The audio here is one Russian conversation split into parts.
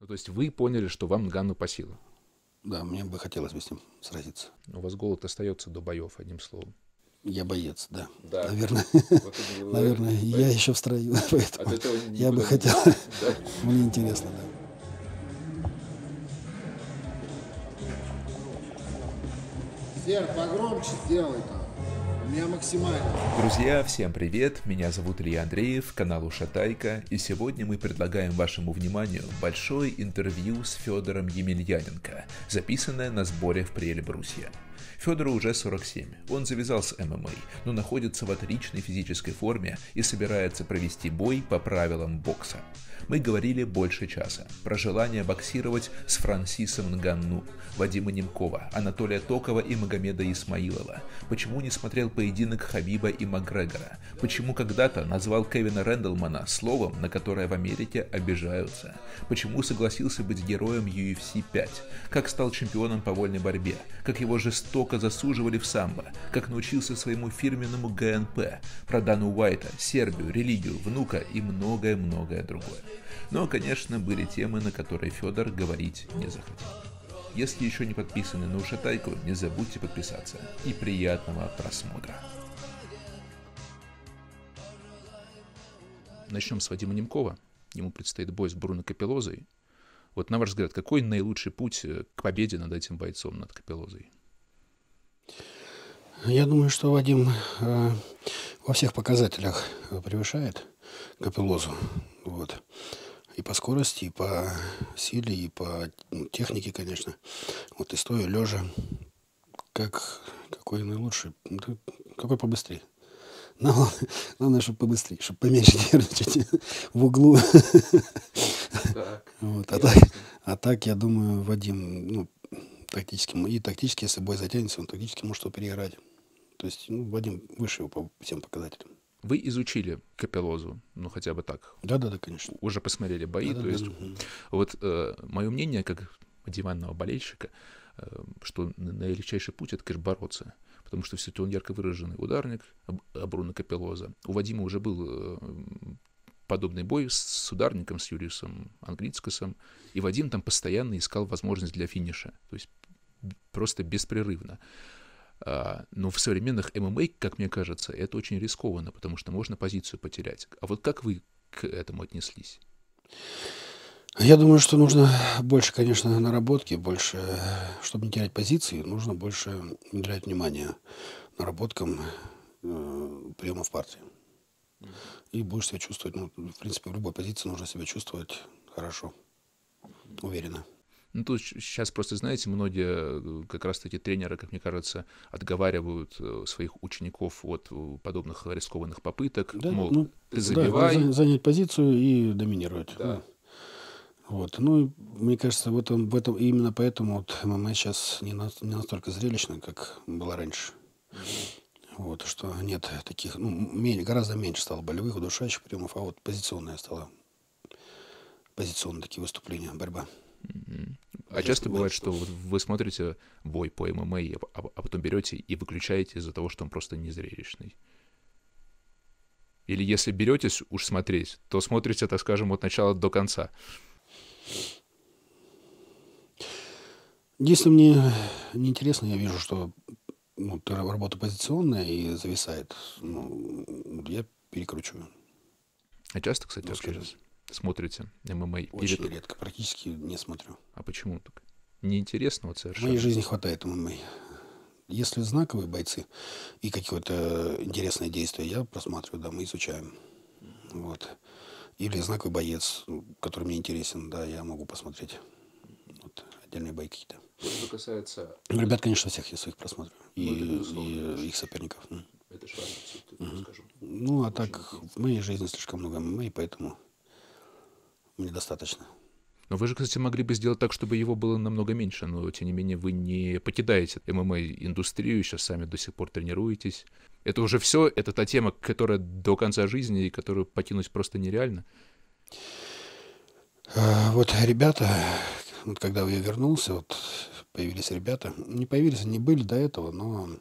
Ну, то есть вы поняли, что вам Нганну по силам? Да, мне бы хотелось бы с ним сразиться. У вас голод остается до боев, одним словом. Я боец, да. Да. Наверное, вот наверное, я еще в строю, поэтому я бы хотел. Да? Мне интересно, да. Серп, погромче сделай там. У меня максимально. Друзья, всем привет! Меня зовут Илья Андреев, канал Ушатайка, и сегодня мы предлагаем вашему вниманию большое интервью с Федором Емельяненко, записанное на сборе в Приэльбрусье. Федору уже 47, он завязал с ММА, но находится в отличной физической форме и собирается провести бой по правилам бокса. Мы говорили больше часа про желание боксировать с Франсисом Нганну, Вадима Немкова, Анатолия Токова и Магомеда Исмаилова, почему не смотрел поединок Хабиба и Макгрегора, почему когда-то назвал Кевина Рэндлмана словом, на которое в Америке обижаются, почему согласился быть героем UFC 5, как стал чемпионом по вольной борьбе, как его жестоко засуживали в самбо, как научился своему фирменному ГНП, про Дану Уайта, Сербию, религию, внука и многое-многое другое. Но, конечно, были темы, на которые Федор говорить не захотел. Если еще не подписаны на Ушатайку, не забудьте подписаться. И приятного просмотра. Начнем с Вадима Немкова. Ему предстоит бой с Бруно Каппелозой. Вот, на ваш взгляд, какой наилучший путь к победе над этим бойцом, над Каппелозой? Я думаю, что Вадим во всех показателях превышает Каппелозу. Вот. И по скорости, и по силе, и по технике, конечно. Вот и стоя, лежа. Какой наилучший? Какой побыстрее? Главное, чтобы побыстрее, чтобы поменьше нервничать в углу. А так, я думаю, Вадим... тактически, если бой затянется, он тактически может его переиграть. То есть, ну, Вадим выше его по всем показателям. Вы изучили Каппелозу, ну, хотя бы так? Да, конечно. Уже посмотрели бои, Вот мое мнение, как диванного болельщика, что наилегчайший путь — это, конечно, бороться. Потому что все-таки он ярко выраженный ударник, а Бруно Каппелоза. У Вадима уже был подобный бой с ударником, с Юрисом Англицкасом. И Вадим там постоянно искал возможность для финиша. То есть просто беспрерывно. Но в современных ММА, как мне кажется, это очень рискованно, потому что можно позицию потерять. А вот как вы к этому отнеслись? Я думаю, что нужно больше, конечно, наработки, больше, чтобы не терять позиции, нужно больше уделять внимание наработкам приемов партии. И будешь себя чувствовать, ну, в принципе, в любой позиции нужно себя чувствовать хорошо, уверенно. Ну, тут сейчас просто, знаете, многие как раз-таки тренеры, как мне кажется, отговаривают своих учеников от подобных рискованных попыток, да, мол, ну, ты забивай. Да, занять позицию и доминировать. Да. Да. Вот. Ну, мне кажется, в этом, именно поэтому вот ММА сейчас не настолько зрелищно, как было раньше. Вот, что нет таких, ну, гораздо меньше стало болевых, удушающих приемов, а вот позиционная стала, позиционные такие выступления, борьба. Mm-hmm. А часто бывает, что вы смотрите бой по ММА, а потом берете и выключаете из-за того, что он просто незрелищный? Или если беретесь уж смотреть, то смотрите, так скажем, от начала до конца? Если мне неинтересно, я вижу, что... Ну, работа позиционная и зависает. Ну, я перекручиваю. А часто, кстати, смотрите ММА? Очень редко. Практически не смотрю. А почему так? Неинтересно вот совершенно. В моей жизни хватает ММА. Если знаковые бойцы и какое-то интересное действие, я просматриваю, да, мы изучаем. Вот. Или знаковый боец, который мне интересен, да, я могу посмотреть. Вот. Отдельные бои какие-то. Что касается... Ребят, конечно, всех я своих просмотрю. И их соперников. Это шварь, скажем. Ну, а так, в моей жизни слишком много ММА, и поэтому мне достаточно. Но вы же, кстати, могли бы сделать так, чтобы его было намного меньше, но, тем не менее, вы не покидаете ММА-индустрию, сейчас сами до сих пор тренируетесь. Это уже все, это та тема, которая до конца жизни, и которую покинуть просто нереально. Вот ребята... Вот когда я вернулся, вот появились ребята. Не появились, они были до этого, но,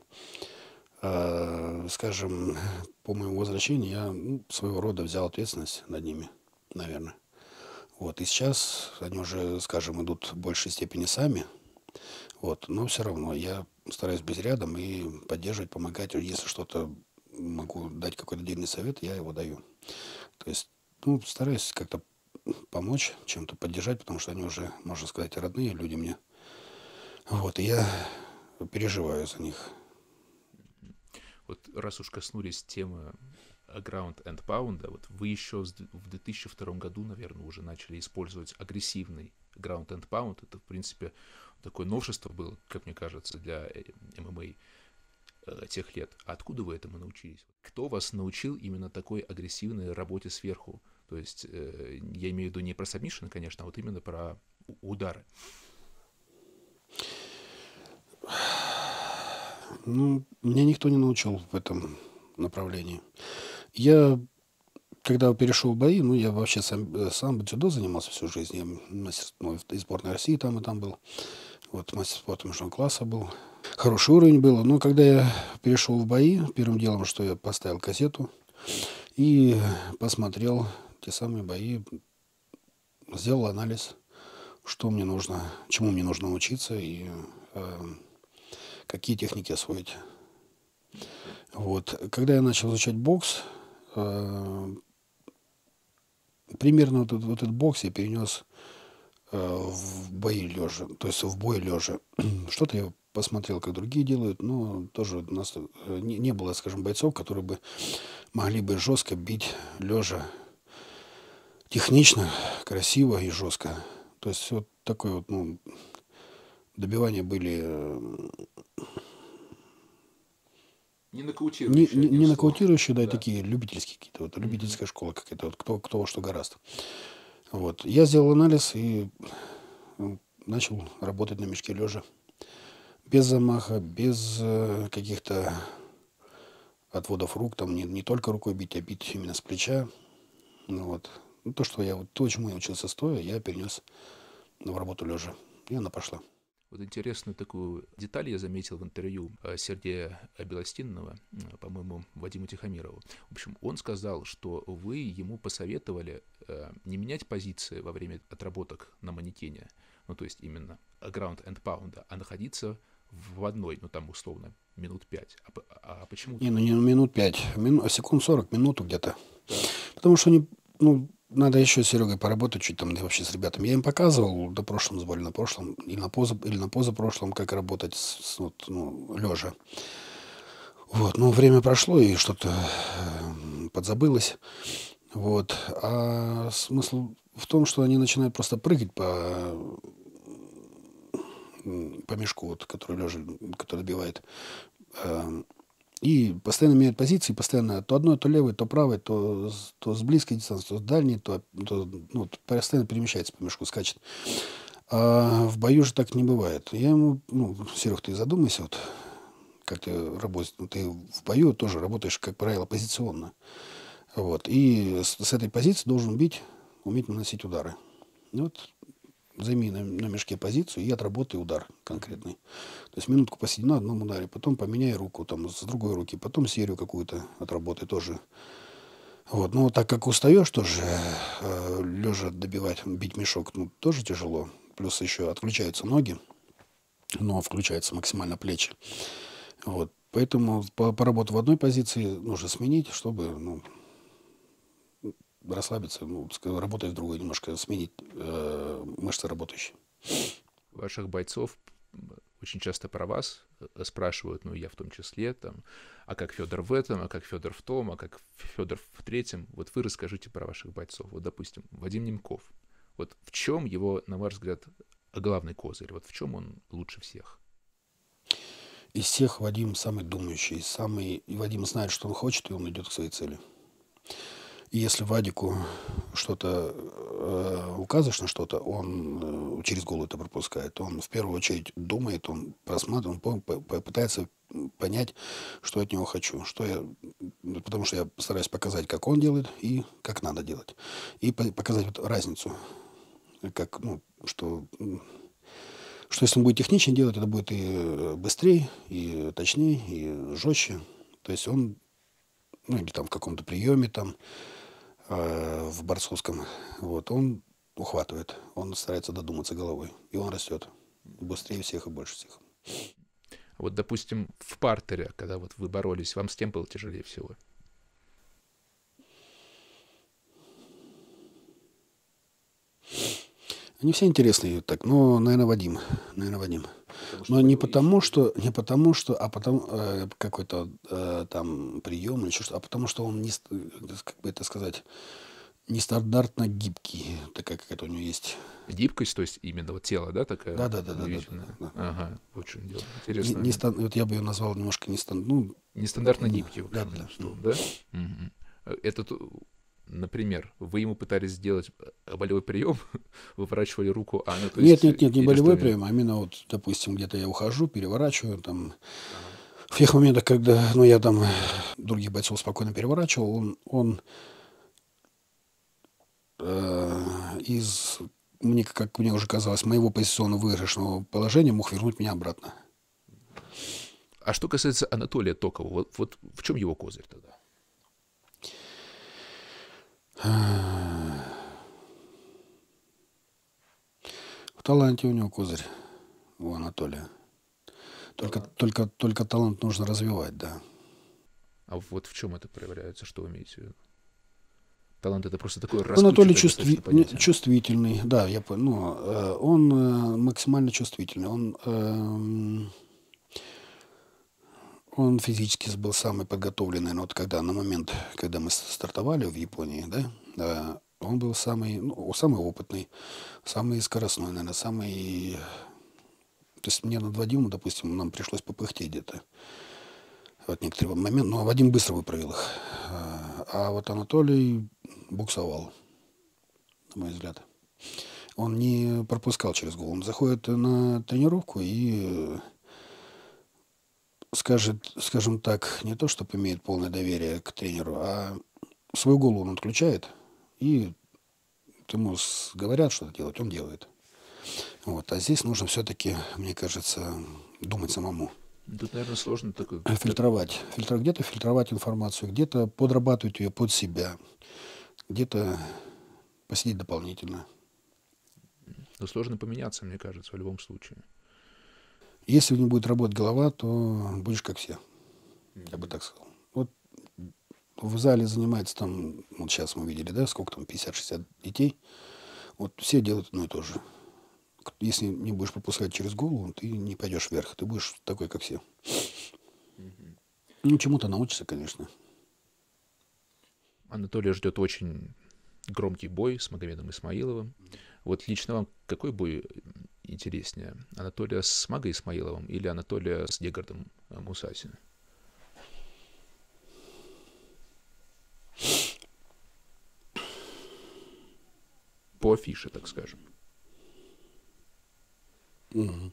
скажем, по моему возвращению я своего рода взял ответственность над ними, наверное. Вот. И сейчас они уже, скажем, идут в большей степени сами. Вот. Но все равно я стараюсь быть рядом и поддерживать, помогать. Если что-то могу дать какой-то отдельный совет, я его даю. То есть, ну, стараюсь как-то помочь, чем-то поддержать, потому что они уже, можно сказать, родные люди мне. Вот, и я переживаю за них. Вот раз уж коснулись темы ground and pound, вот вы еще в 2002 году, наверное, уже начали использовать агрессивный ground and pound. Это, в принципе, такое новшество было, как мне кажется, для ММА тех лет. А откуда вы этому научились? Кто вас научил именно такой агрессивной работе сверху? То есть я имею в виду не про сабмишн, конечно, а вот именно про удары. Ну, меня никто не научил в этом направлении. Я, когда перешел в бои, ну, я вообще сам дзюдо занимался всю жизнь. Я мастер, и сборной России там, и там был. Вот, мастер спорта международного класса был. Хороший уровень был. Но когда я перешел в бои, первым делом, что я поставил кассету и посмотрел те самые бои, сделал анализ, что мне нужно, чему мне нужно учиться и какие техники освоить. Вот. Когда я начал изучать бокс, примерно вот этот бокс я перенес в бои лежа, то есть в бой лежа. Что-то я посмотрел, как другие делают, но тоже у нас не было, скажем, бойцов, которые бы могли бы жестко бить лежа. Технично, красиво и жестко. То есть вот такое вот, ну, добивания были не нокаутирующие, да, да, и такие любительские какие-то, вот, любительская школа какая-то, вот, кто что гораст. Вот. Я сделал анализ и начал работать на мешке лежа. Без замаха, без каких-то отводов рук, там не только рукой бить, а бить именно с плеча. Ну, вот. Ну, то, чему я учился стоя, я перенес в работу лежа. И она пошла. Вот интересную такую деталь я заметил в интервью Сергея Белостинного, по-моему, Вадиму Тихомирову. В общем, он сказал, что вы ему посоветовали не менять позиции во время отработок на манекене, ну, то есть именно ground and pound, а находиться в одной, ну, там, условно, минут 5. А почему? Не минут 5, секунд 40, минуту где-то. Да. Потому что они, ну, надо еще с Серегой поработать чуть там, да, вообще с ребятами. Я им показывал до прошлом сборе, на прошлом, или на позапрошлом, как работать вот, ну, лежа. Вот, но время прошло, и что-то подзабылось. Вот. А смысл в том, что они начинают просто прыгать по мешку, вот, который лежа, который добивает. И постоянно меняют позиции, постоянно то одной, то левой, то правой, то с близкой дистанции, то с дальней, ну, постоянно перемещается по мешку, скачет. А в бою же так не бывает. Я ему, ну, Серег, ты задумайся, вот, как ты работаешь. Ну, ты в бою тоже работаешь, как правило, позиционно. Вот. И с этой позиции должен бить, уметь наносить удары. Вот. Займи на мешке позицию и отработай удар конкретный. То есть минутку посиди на одном ударе, потом поменяй руку там, с другой руки, потом серию какую-то отработай тоже. Вот. Но так как устаешь тоже, лежа добивать, бить мешок, ну, тоже тяжело. Плюс еще отключаются ноги, но включаются максимально плечи. Вот. Поэтому поработав в одной позиции, нужно сменить, чтобы, ну, расслабиться, ну, работать в другой, немножко сменить мышцы работающие. Ваших бойцов очень часто про вас спрашивают, ну, я в том числе, там, а как Федор в этом, а как Федор в том, а как Федор в третьем. Вот вы расскажите про ваших бойцов. Вот, допустим, Вадим Немков. Вот в чем его, на ваш взгляд, главный козырь? Вот в чем он лучше всех? Из всех Вадим самый думающий, самый... И Вадим знает, что он хочет, и он идет к своей цели. И если Вадику что-то указываешь на что-то, он через голову это пропускает. Он в первую очередь думает, он просматривает, он пытается понять, что я от него хочу. Потому что я стараюсь показать, как он делает и как надо делать. И показать вот разницу. Как, ну, что если он будет техничнее делать, это будет и быстрее, и точнее, и жестче. То есть он, ну, или там в каком-то приеме там, в борцовском, вот, он ухватывает, он старается додуматься головой, и он растет быстрее всех и больше всех. Вот, допустим, в партере, когда вот вы боролись, вам с кем было тяжелее всего? Они все интересные, так, но, наверное, Вадим. Но не потому, что, а потому какой-то там прием или что-то, а потому что он не, как бы это сказать, нестандартно гибкий, такая какая-то у него есть. Гибкость, то есть именно вот тело, да, такая? Да. Ага, очень дело. Интересно. Вот я бы ее назвал немножко нестандартно. Ну, нестандартно гибкий. Да. Угу. Этот, например, вы ему пытались сделать болевой прием, выворачивали руку, а она... Нет, не болевой прием, а именно вот, допустим, где-то я ухожу, переворачиваю, там... В тех моментах, когда, ну, я там других бойцов спокойно переворачивал, он из, мне, как мне уже казалось, моего позиционно-выигрышного положения мог вернуть меня обратно. А что касается Анатолия Токова, вот в чем его козырь тогда? В таланте у него козырь, у Анатолия. Только талант нужно развивать, да. А вот в чем это проявляется, что вы имеете в виду? Талант — это просто такой раскрученный. Анатолий чувствительный, да, я понял. Ну, он максимально чувствительный. Он физически был самый подготовленный, но вот когда на момент, когда мы стартовали в Японии, да, он был самый опытный, самый скоростной, наверное, самый... То есть мне над Вадимом, допустим, нам пришлось попыхтеть где-то. Вот некоторые моменты, но Вадим быстро выправил их. А вот Анатолий буксовал, на мой взгляд. Он не пропускал через голову. Он заходит на тренировку и скажет, скажем так, не то, чтобы имеет полное доверие к тренеру, а свою голову он отключает, и ему говорят, что делать, он делает. Вот. А здесь нужно все-таки, мне кажется, думать самому. Тут, наверное, сложно такое... Фильтровать. Где-то фильтровать информацию, где-то подрабатывать ее под себя, где-то посидеть дополнительно. Но сложно поменяться, мне кажется, в любом случае. Если не будет работать голова, то будешь как все. Я бы так сказал. Вот в зале занимается там, вот сейчас мы видели, да, сколько там, 50-60 детей. Вот все делают одно и то же. Если не будешь пропускать через голову, ты не пойдешь вверх. Ты будешь такой, как все. Ну, чему-то научишься, конечно. Анатолия ждет очень громкий бой с Магомедом Исмаиловым. Вот лично вам какой бой интереснее? Анатолия с Магой Исмаиловым или Анатолия с Дегардом Мусасиным? По афише, так скажем. Угу.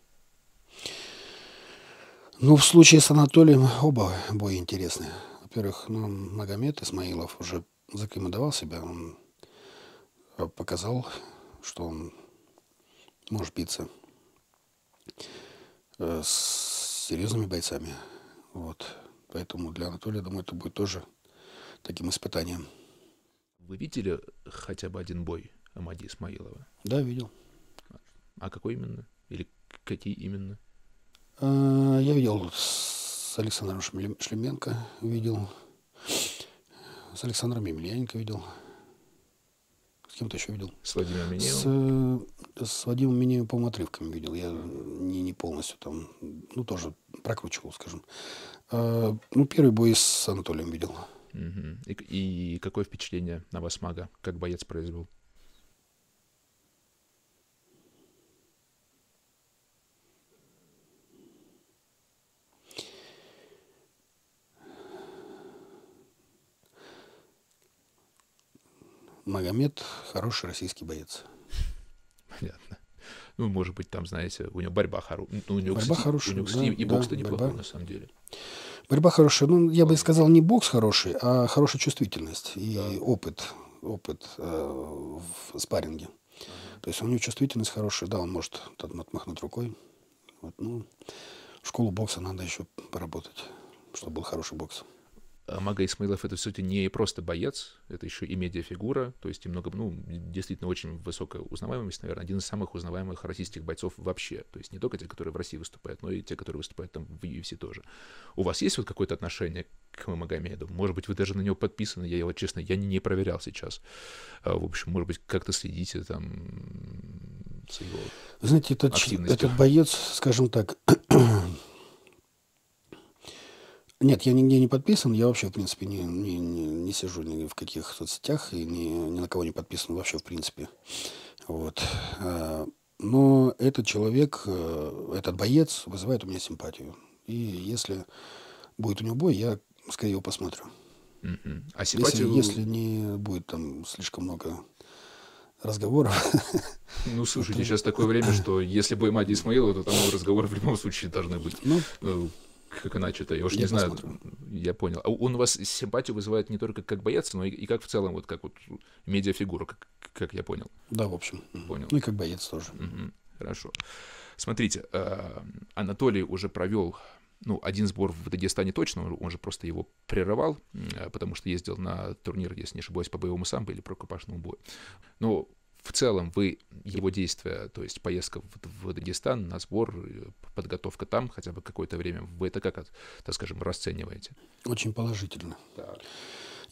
Ну, в случае с Анатолием оба боя интересны. Во-первых, ну, Магомед Исмаилов уже закомендовал себя. Он показал, что он может биться с серьезными бойцами. Вот. Поэтому для Анатолия, думаю, это будет тоже таким испытанием. Вы видели хотя бы один бой Магомеда Исмаилова? Да, видел. А какой именно? Или какие именно? Я видел с Александром Шлеменко, видел. С Александром Емельяненко видел. С кем-то еще видел. С Вадимом Миниевым? С Вадимом Миниевым, по-моему, отрывками видел. Я не полностью там, ну, тоже прокручивал, скажем. Ну, первый бой с Анатолием видел. Угу. И какое впечатление на вас Мага, как боец произвел? Магомед – хороший российский боец. Понятно. Ну, может быть, там, знаете, у него борьба хорошая. Ну, у него, борьба хорошая, да, и бокс-то да, неплохой, на самом деле. Борьба хорошая. Ну, я бы сказал, не бокс хороший, а хорошая чувствительность и да. опыт в спарринге. Ага. То есть у него чувствительность хорошая. Да, он может отмахнуть рукой. Вот, ну, в школу бокса надо еще поработать, чтобы был хороший бокс. Мага Исмаилов — это все-таки не просто боец, это еще и медиафигура, то есть немного, ну, действительно очень высокая узнаваемость, наверное, один из самых узнаваемых российских бойцов вообще, то есть не только те, которые в России выступают, но и те, которые выступают там в UFC тоже. У вас есть вот какое-то отношение к Магомеду? Может быть, вы даже на него подписаны, я его, честно, я не проверял сейчас. В общем, может быть, как-то следите там с его активностью. Знаете, этот боец, скажем так... Нет, я нигде не подписан, я вообще, в принципе, не сижу ни в каких соцсетях и ни на кого не подписан вообще, в принципе. Вот. Но этот человек, этот боец вызывает у меня симпатию. И если будет у него бой, я скорее его посмотрю. А симпатию... если не будет там слишком много... разговоров. Ну, слушайте, сейчас такое время, что если бы Мади Исмаилова, то там разговоры в любом случае должны быть. Ну, как иначе-то, я уж не знаю. Посмотрю. Я понял. А он у вас симпатию вызывает не только как боец, но и как в целом, вот как вот медиафигура, как я понял. Да, в общем. Понял. Ну и как боец тоже. Хорошо. Смотрите, Анатолий уже провел... Ну, один сбор в Дагестане точно, он же просто его прерывал, потому что ездил на турнир, если не ошибаюсь, по боевому самбо или прокопашному бою. Но в целом вы его действия, то есть поездка в Дагестан на сбор, подготовка там, хотя бы какое-то время, вы это как, так скажем, расцениваете? Очень положительно. Да.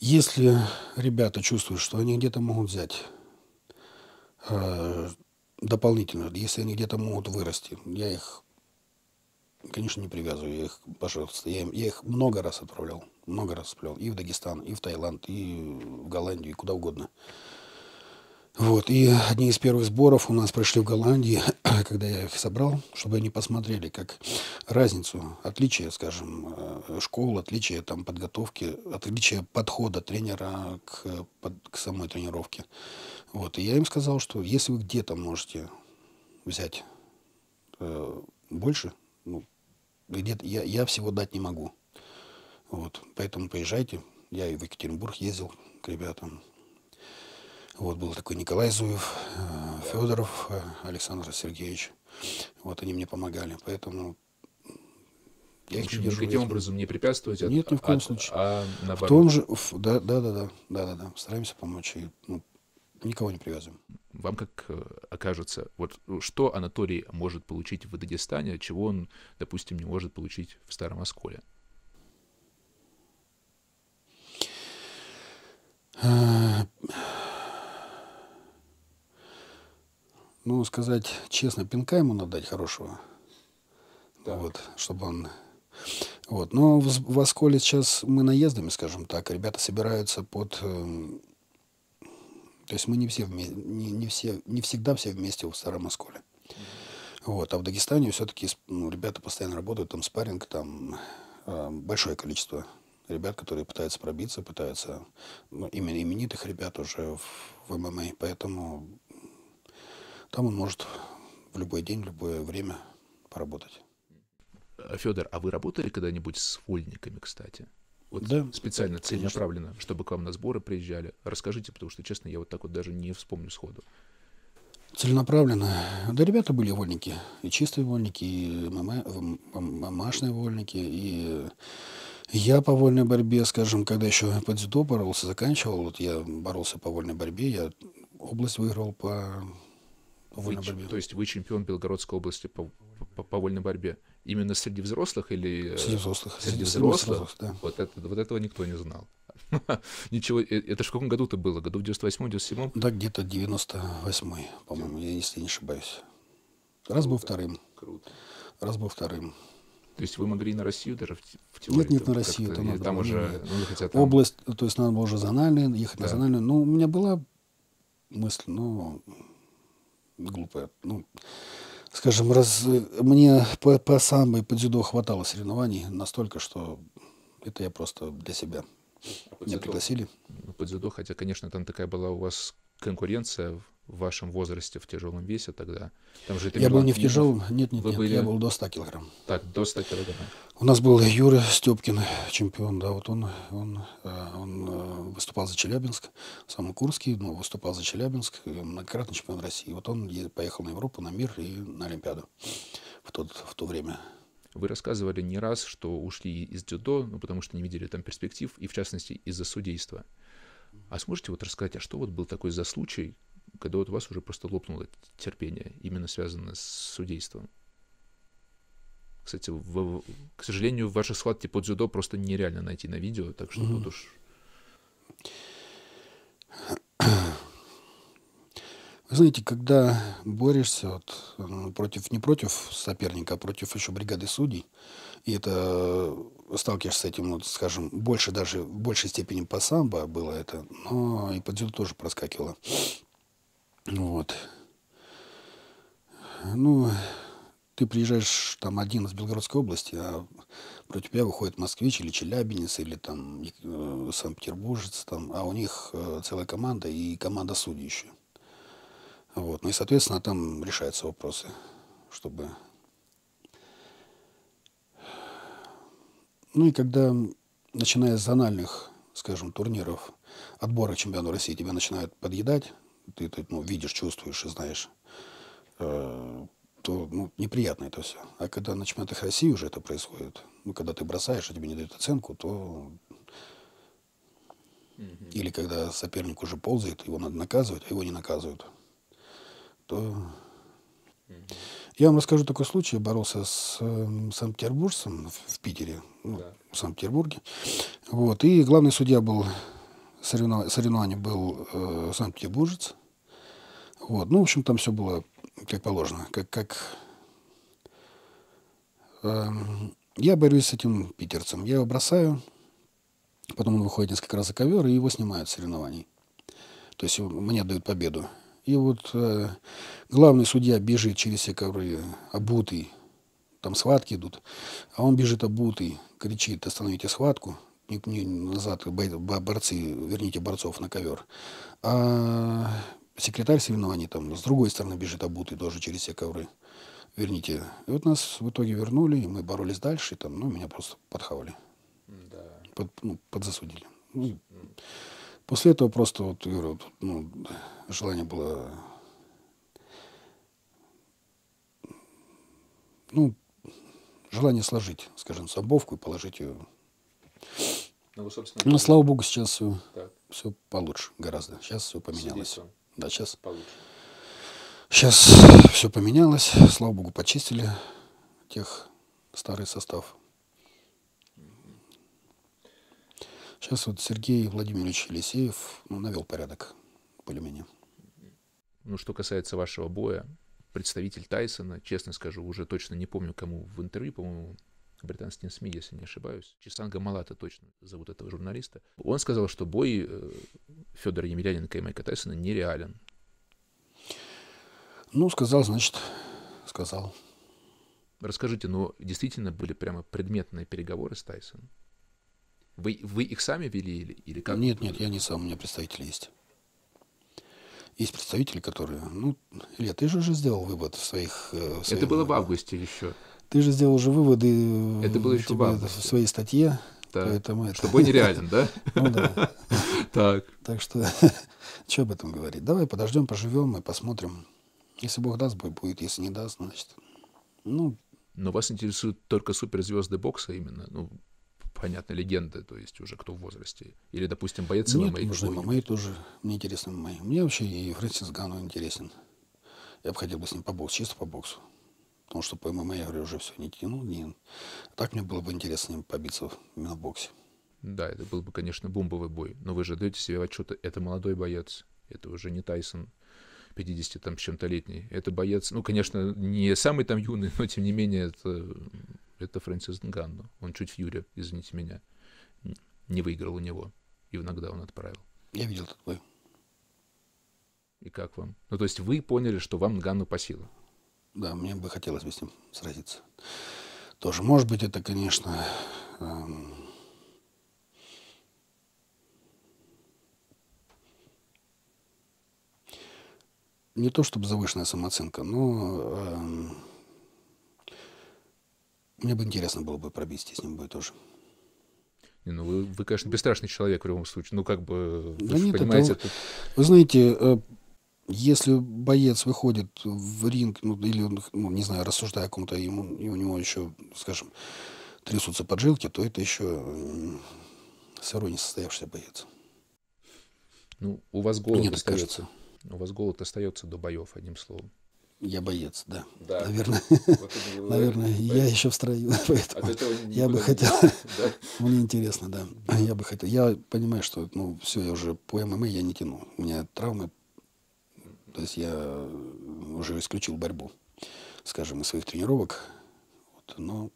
Если ребята чувствуют, что они где-то могут взять дополнительно, если они где-то могут вырасти, я их... Конечно, не привязываю, я их, пожалуйста, я их много раз отправлял, и в Дагестан, и в Таиланд, и в Голландию, и куда угодно. Вот, и одни из первых сборов у нас прошли в Голландии, когда я их собрал, чтобы они посмотрели, как разницу, отличие, скажем, школ, отличие там подготовки, отличие подхода тренера к самой тренировке. Вот, и я им сказал, что если вы где-то можете взять больше, ну, где-то я всего дать не могу. Вот. Поэтому поезжайте. Я и в Екатеринбург ездил к ребятам. Вот был такой Николай Зуев, Федоров, Александр Сергеевич. Вот они мне помогали. Поэтому я их держу. Никаким образом не препятствуете? Нет, ни в коем случае. В том же... Да. Стараемся помочь. И, ну, никого не привязываем. Вам как окажется, вот что Анатолий может получить в Дагестане, чего он, допустим, не может получить в Старом Осколе? Ну, сказать честно, пинка ему надо дать хорошего. Да. Вот, чтобы он... Вот. Но в Осколе сейчас мы наездами, скажем так. Ребята собираются под... То есть мы не всегда все вместе в Старом Осколе. Вот. А в Дагестане все-таки, ну, ребята постоянно работают, там спарринг, там большое количество ребят, которые пытаются пробиться, пытаются, ну, именно именитых ребят уже в ММА. Поэтому там он может в любой день, в любое время поработать. Федор, а вы работали когда-нибудь с вольниками, кстати? Вот да, специально целенаправленно, чтобы к вам на сборы приезжали. Расскажите, потому что, честно, я вот так вот даже не вспомню сходу. Целенаправленно. Да, ребята были вольники. И чистые вольники, и мамашные вольники. И я по вольной борьбе, скажем, когда еще под дзюдо боролся, заканчивал, вот я боролся по вольной борьбе, я область выиграл по вольной борьбе. То есть вы чемпион Белгородской области по вольной борьбе? Именно среди взрослых или... Среди взрослых. Среди взрослых, да. Вот этого никто не знал. Ничего, это же в каком году-то было? Году в 98-97? Да, где-то 98-й, по-моему, если я не ошибаюсь. Раз был вторым. Круто. Раз был вторым. То есть вы могли на Россию даже в теории? Нет, нет, на Россию. Там уже... Область, то есть надо было уже зональную, ехать на зональную. Ну, у меня была мысль, но глупая, ну... Скажем, мне по самбо и по дзюдо хватало соревнований настолько, что это я просто для себя. А меня пригласили. По дзюдо, хотя, конечно, там такая была у вас конкуренция в вашем возрасте, в тяжелом весе тогда. Там же я был не в тяжелом, нет, были... я был до 100 килограмм. Так, до 100 килограмм. У нас был Юрий Степкин, чемпион, да, вот он выступал за Челябинск, сам Курский, но выступал за Челябинск, многократный чемпион России. Вот он поехал на Европу, на мир и на Олимпиаду в то время. Вы рассказывали не раз, что ушли из дзюдо, ну, потому что не видели там перспектив, и в частности из-за судейства. А сможете вот рассказать, а что вот был такой за случай, когда вот у вас уже просто лопнуло терпение, именно связанное с судейством? Кстати, к сожалению, ваши схватки по дзюдо просто нереально найти на видео, так что тут уж... Вы знаете, когда борешься вот, не против соперника, а против еще бригады судей, и это сталкиваешься с этим, вот, скажем, в большей степени по самбо было это, но и по дзюдо тоже проскакивало. Вот. Ну, ты приезжаешь там один из Белгородской области, а против тебя выходит москвич или челябинец, или там санкт-петербуржец, там, а у них целая команда и команда судей еще. Вот. Ну и, соответственно, там решаются вопросы, чтобы... Ну и когда, начиная с зональных, скажем, турниров, отбора чемпионата России, тебя начинают подъедать, ты это, ну, видишь, чувствуешь и знаешь, то, ну, неприятно это все. А когда на чемпионатах России уже это происходит, ну, когда ты бросаешь, а тебе не дают оценку, то... Или когда соперник уже ползает, его надо наказывать, а его не наказывают. То... Я вам расскажу такой случай. Я боролся с санкт-петербуржцем в Питере, ну, да, в Санкт-Петербурге. Вот. И главный судья был соревнований был санкт-петербуржец. Вот. Ну, в общем, там все было как положено. Я борюсь с этим питерцем. Я его бросаю, потом он выходит несколько раз за ковер, и его снимают с соревнований. То есть мне дают победу. И вот главный судья бежит через все ковры, обутый, там схватки идут, а он бежит обутый, кричит: остановите схватку, назад борцы, верните борцов на ковер. А секретарь соревнований там с другой стороны бежит обутый тоже через все ковры, верните. И вот нас в итоге вернули, и мы боролись дальше, и там, ну, меня просто подхавали, подзасудили. После этого просто, вот, говорю, ну, желание было, ну, желание сложить, скажем, самбовку и положить ее. Ну, ну, слава богу, сейчас все получше гораздо. Сейчас все поменялось. Да, сейчас получше. Сейчас все поменялось. Слава богу, почистили тех старый состав. Сейчас вот Сергей Владимирович Елисеев, ну, навел порядок, более-менее. Ну, что касается вашего боя, представитель Тайсона, честно скажу, уже точно не помню, кому в интервью, по-моему, британским СМИ, если не ошибаюсь, Чесанга Малата точно зовут этого журналиста, он сказал, что бой Федора Емельяненко и Майка Тайсона нереален. Ну, сказал, значит, сказал. Расскажите, но действительно были прямо предметные переговоры с Тайсоном? Вы их сами вели или как? Нет, я не сам, у меня представители есть. Есть представители, которые... Ну, Илья, ты же уже сделал вывод в своих... Это было в августе еще. Ты же сделал уже выводы, это было еще в своей статье. Да. Поэтому это... Что бой нереален, да? Ну да. Так. Так что, что об этом говорить? Давай подождем, поживем и посмотрим. Если Бог даст, бой будет. Если не даст, значит... Ну... Но вас интересуют только суперзвезды бокса именно, ну... Понятно, легенды, то есть уже кто в возрасте. Или, допустим, боец ММА. Нет, нужны ММА тоже. Мне интересны ММА. Мне вообще и Франсис Нганну интересен. Я бы хотел бы с ним по боксу, чисто по боксу. Потому что по ММА я, говорю, уже все не тяну. Не... А так мне было бы интересно с ним побиться именно в боксе. Да, это был бы, конечно, бомбовый бой. Но вы же даете себе отчет, это молодой боец. Это уже не Тайсон, 50 там с чем-то летний. Это боец, ну, конечно, не самый там юный, но тем не менее это Франсис Нганну. Он чуть в Юре, извините меня, не выиграл у него. И иногда он отправил. Я видел этот бой. И как вам? Ну, то есть вы поняли, что вам Нганну по силам? Да, мне бы хотелось бы с ним сразиться. Тоже, может быть, это, конечно... не то чтобы завышенная самооценка, но... Мне бы интересно было бы пробить с ним бой тоже. Не, ну вы, конечно, бесстрашный человек в любом случае. Ну, как бы, да, вы, нет, понимаете... Это... Вы знаете, Если боец выходит в ринг, ну, или, ну, не знаю, рассуждая о ком-то, ему, и у него еще, скажем, трясутся поджилки, то это еще сырой несостоявшийся боец. Ну, у вас голод нет, остается. У вас голод остается до боев, одним словом. Я боец, да. Да. Наверное, вот наверное я еще в строю, поэтому я бы хотел. Да? Мне интересно, да. Я бы хотел. Я понимаю, что, ну, все, я уже по ММА я не тяну. У меня травмы. То есть я уже исключил борьбу, скажем, из своих тренировок. Вот, но...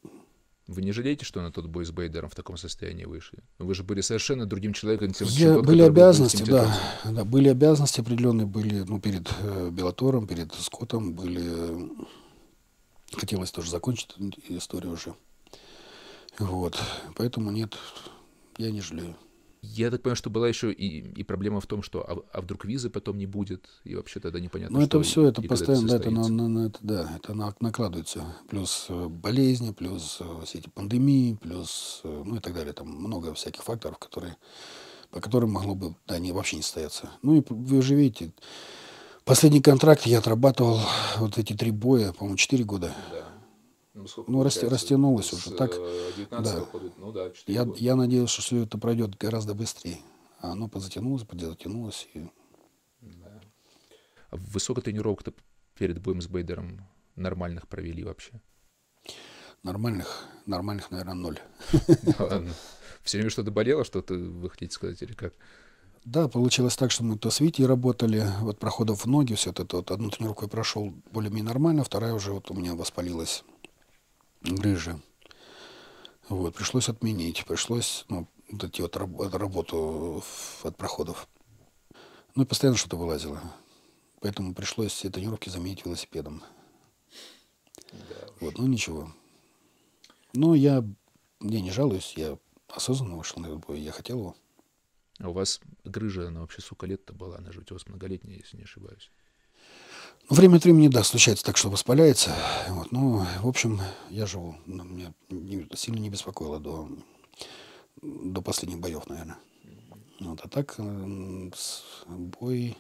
Вы не жалеете, что на тот бой с Бейдером в таком состоянии вышли? Вы же были совершенно другим человеком. Были обязанности, да, да. Были обязанности определенные, были, ну, перед Беллатором, перед Скоттом, были... Хотелось тоже закончить историю уже. Вот. Поэтому нет, я не жалею. Я так понимаю, что была еще и проблема в том, что а вдруг визы потом не будет, и вообще тогда непонятно, ну, это что, все, это постоянно, это, да, это, да, это накладывается. Плюс болезни, плюс все эти пандемии, плюс, ну, и так далее. Там много всяких факторов, которые, по которым могло бы, да, не, вообще не состояться. Ну, и вы же видите, последний контракт я отрабатывал, вот эти 3 боя, по-моему, 4 года. Да. Ну, растянулось уже. Так, да. Ну, да, я надеялся, что все это пройдет гораздо быстрее. А оно подзатянулось. И... Да. А высокая тренировка-то перед боем с Бейдером нормальных провели вообще? Нормальных, наверное, 0. Все время что-то болело, что-то вы хотите сказать или как? Да, получилось так, что мы то с Витей работали, вот проходов в ноги, все это, вот одну тренировку я прошел более-менее нормально, вторая уже вот у меня воспалилась. Грыжа. Вот, пришлось отменить, пришлось, ну, вот эти вот работу от проходов. Ну, и постоянно что-то вылазило. Поэтому пришлось все тренировки заменить велосипедом. Да, вот, ну, ничего. Но я не жалуюсь, я осознанно вышел на этот бой, я хотел его. А у вас грыжа, она вообще сколько лет-то была? Она же у вас многолетняя, если не ошибаюсь. Ну, время от времени, да, случается так, что воспаляется. Вот, ну, в общем, я живу. Но меня сильно не беспокоило до последних боев, наверное. Вот, а так, бой...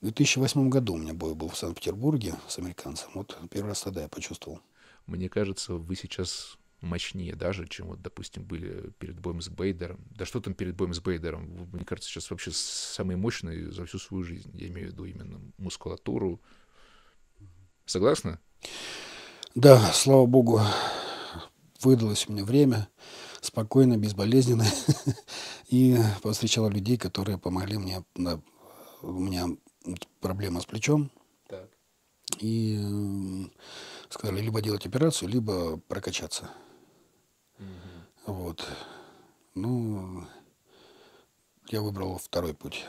В 2008 году у меня бой был в Санкт-Петербурге с американцем. Вот первый раз тогда я почувствовал. Мне кажется, вы сейчас мощнее даже, чем, вот, допустим, были перед боем с Бейдером. Да что там перед боем с Бейдером? Мне кажется, сейчас вообще самый мощный за всю свою жизнь. Я имею в виду именно мускулатуру. Согласны? Да, слава богу, выдалось у меня время, спокойно, безболезненно, и повстречала людей, которые помогли мне, да, у меня проблема с плечом, так. И сказали, либо делать операцию, либо прокачаться, угу. Вот, ну, я выбрал второй путь,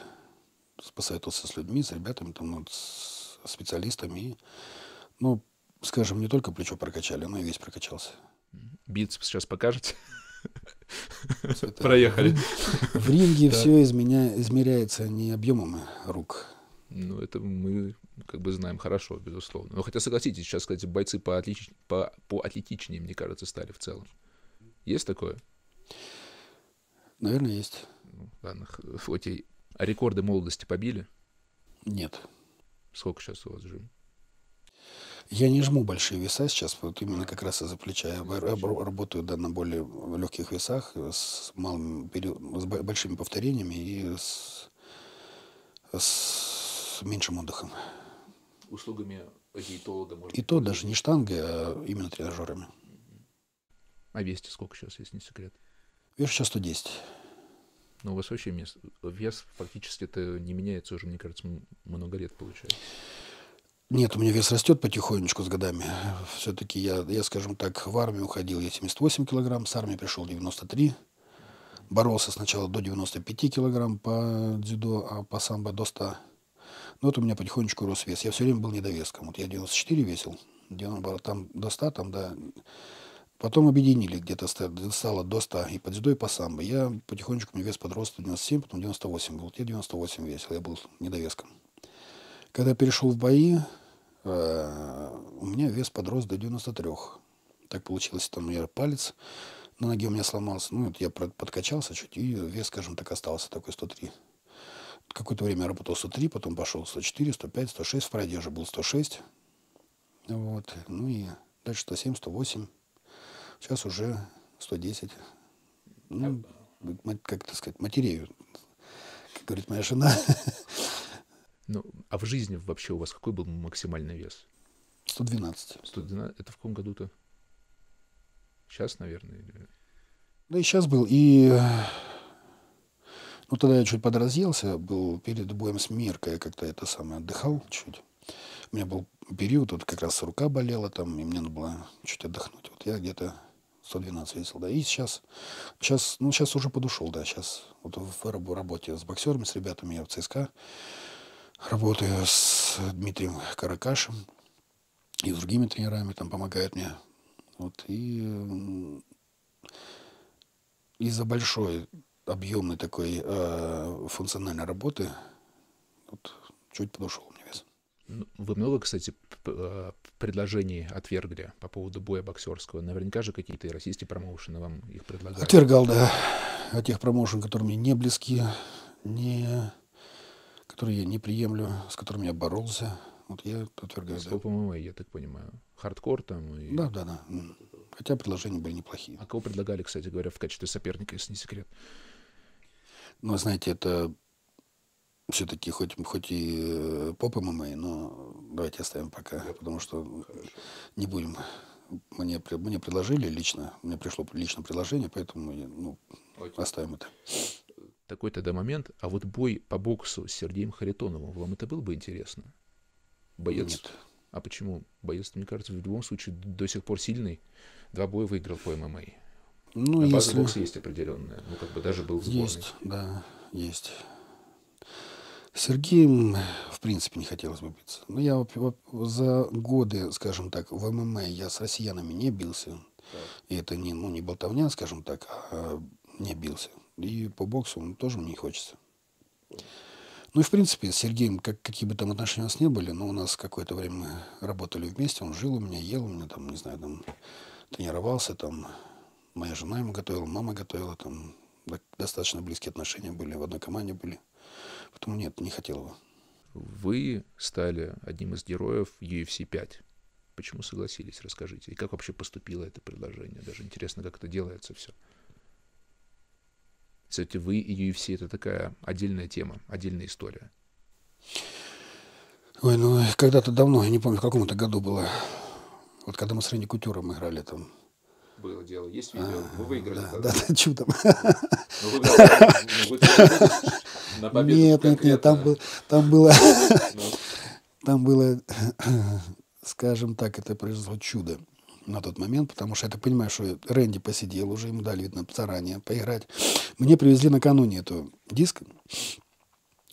посоветовался с людьми, с ребятами, там, вот, с специалистами, и, ну, скажем, не только плечо прокачали, но и весь прокачался. Бицепс сейчас покажете? Проехали. В ринге все измеряется не объемом рук. Ну, это мы как бы знаем хорошо, безусловно. Но хотя согласитесь, сейчас, кстати, бойцы поатлетичнее, мне кажется, стали в целом. Есть такое? Наверное, есть. Ладно, окей. А рекорды молодости побили? Нет. Сколько сейчас у вас жим? Я не жму большие веса сейчас, вот именно как раз из-за плеча. Я работаю, да, на более легких весах, с большими повторениями и с меньшим отдыхом. Услугами диетолога можно... И то даже не штангой, а именно тренажерами. А вес-то сколько сейчас, если не секрет? Вес сейчас 110. Но у вас вообще вес фактически это не меняется уже, мне кажется, много лет получается. Нет, у меня вес растет потихонечку с годами. Все-таки я, скажем так, в армию уходил, я 78 килограмм, с армии пришел 93. Боролся сначала до 95 килограмм по дзюдо, а по самбо до 100. Но вот у меня потихонечку рос вес. Я все время был недовеском. Вот я 94 весил, там до 100, там до... Потом объединили, где-то стало до 100 и по дзюдо, и по самбо. Я потихонечку, у меня вес подрос, 97, потом 98 был. Я 98 весил, я был недовеском. Когда я перешел в бои, у меня вес подрос до 93. Так получилось, там у меня палец на ноге у меня сломался. Ну, вот я подкачался чуть, и вес, скажем так, остался такой 103. какое-то время я работал 103, потом пошел 104, 105, 106, в продаже был 106. Вот. Ну и дальше 107, 108. Сейчас уже 110. Ну, как так сказать, матерею, как говорит моя жена. Ну, а в жизни вообще у вас какой был максимальный вес? 112. 112. Это в каком году-то? Сейчас, наверное? Или... Да и сейчас был. И... Ну, тогда я чуть подразделся, был перед боем с Миркой, я как-то это самое отдыхал чуть. У меня был период, вот как раз рука болела там, и мне надо было чуть отдохнуть. Вот я где-то 112 весил, да. И сейчас, ну, сейчас уже подушел, да, сейчас вот в работе с боксерами, с ребятами, я в ЦСКА работаю с Дмитрием Каракашем и с другими тренерами, там помогают мне. Вот, и из-за большой объемной такой функциональной работы вот, чуть подушел мне вес. Вы много, кстати, предложений отвергли по поводу боя боксерского. Наверняка же какие-то российские промоушены вам их предлагали. Отвергал, да. От тех промоушенов, которые мне не близки, которые я не приемлю, с которыми я боролся. Вот я отвергаю. ММА, я так понимаю. Хардкор там? И... Да, да, да. Хотя предложения были неплохие. А кого предлагали, кстати говоря, в качестве соперника, если не секрет? Ну, знаете, это все-таки хоть и поп ММА, но давайте оставим пока, потому что хорошо. Не будем. Мне предложили лично, мне пришло лично предложение, поэтому ну, оставим это. Такой тогда момент. А вот бой по боксу с Сергеем Харитоновым, вам это было бы интересно? Боец? Нет. А почему? Боец, мне кажется, в любом случае до сих пор сильный. Два боя выиграл по ММА. Ну, а база бокса есть определенная. Ну, как бы даже был в сборной. Есть, да, есть. С Сергеем, в принципе, не хотелось бы биться. Но я за годы, скажем так, в ММА я с россиянами не бился. Да. И это не, ну, не болтовня, скажем так, а не бился. И по боксу тоже мне не хочется. Ну и, в принципе, с Сергеем, какие бы там отношения у нас не были, но у нас какое-то время мы работали вместе, он жил у меня, ел у меня, там, не знаю, там, тренировался, там, моя жена ему готовила, мама готовила, там, достаточно близкие отношения были, в одной команде были, поэтому нет, не хотел его. Вы стали одним из героев UFC 5. Почему согласились, расскажите, и как вообще поступило это предложение, даже интересно, как это делается все. Кстати, вы и UFC – это такая отдельная тема, отдельная история. Ой, ну, когда-то давно, я не помню, в каком это году было. Вот когда мы с Ренни Кутюром играли там. Было дело. Есть видео? Вы выиграли. Да, да, да, чудом. Нет, нет, нет, там было, скажем так, это произошло чудо. На тот момент, потому что я так понимаю, что Рэнди посидел уже, ему дали, видно, заранее поиграть. Мне привезли накануне эту диск.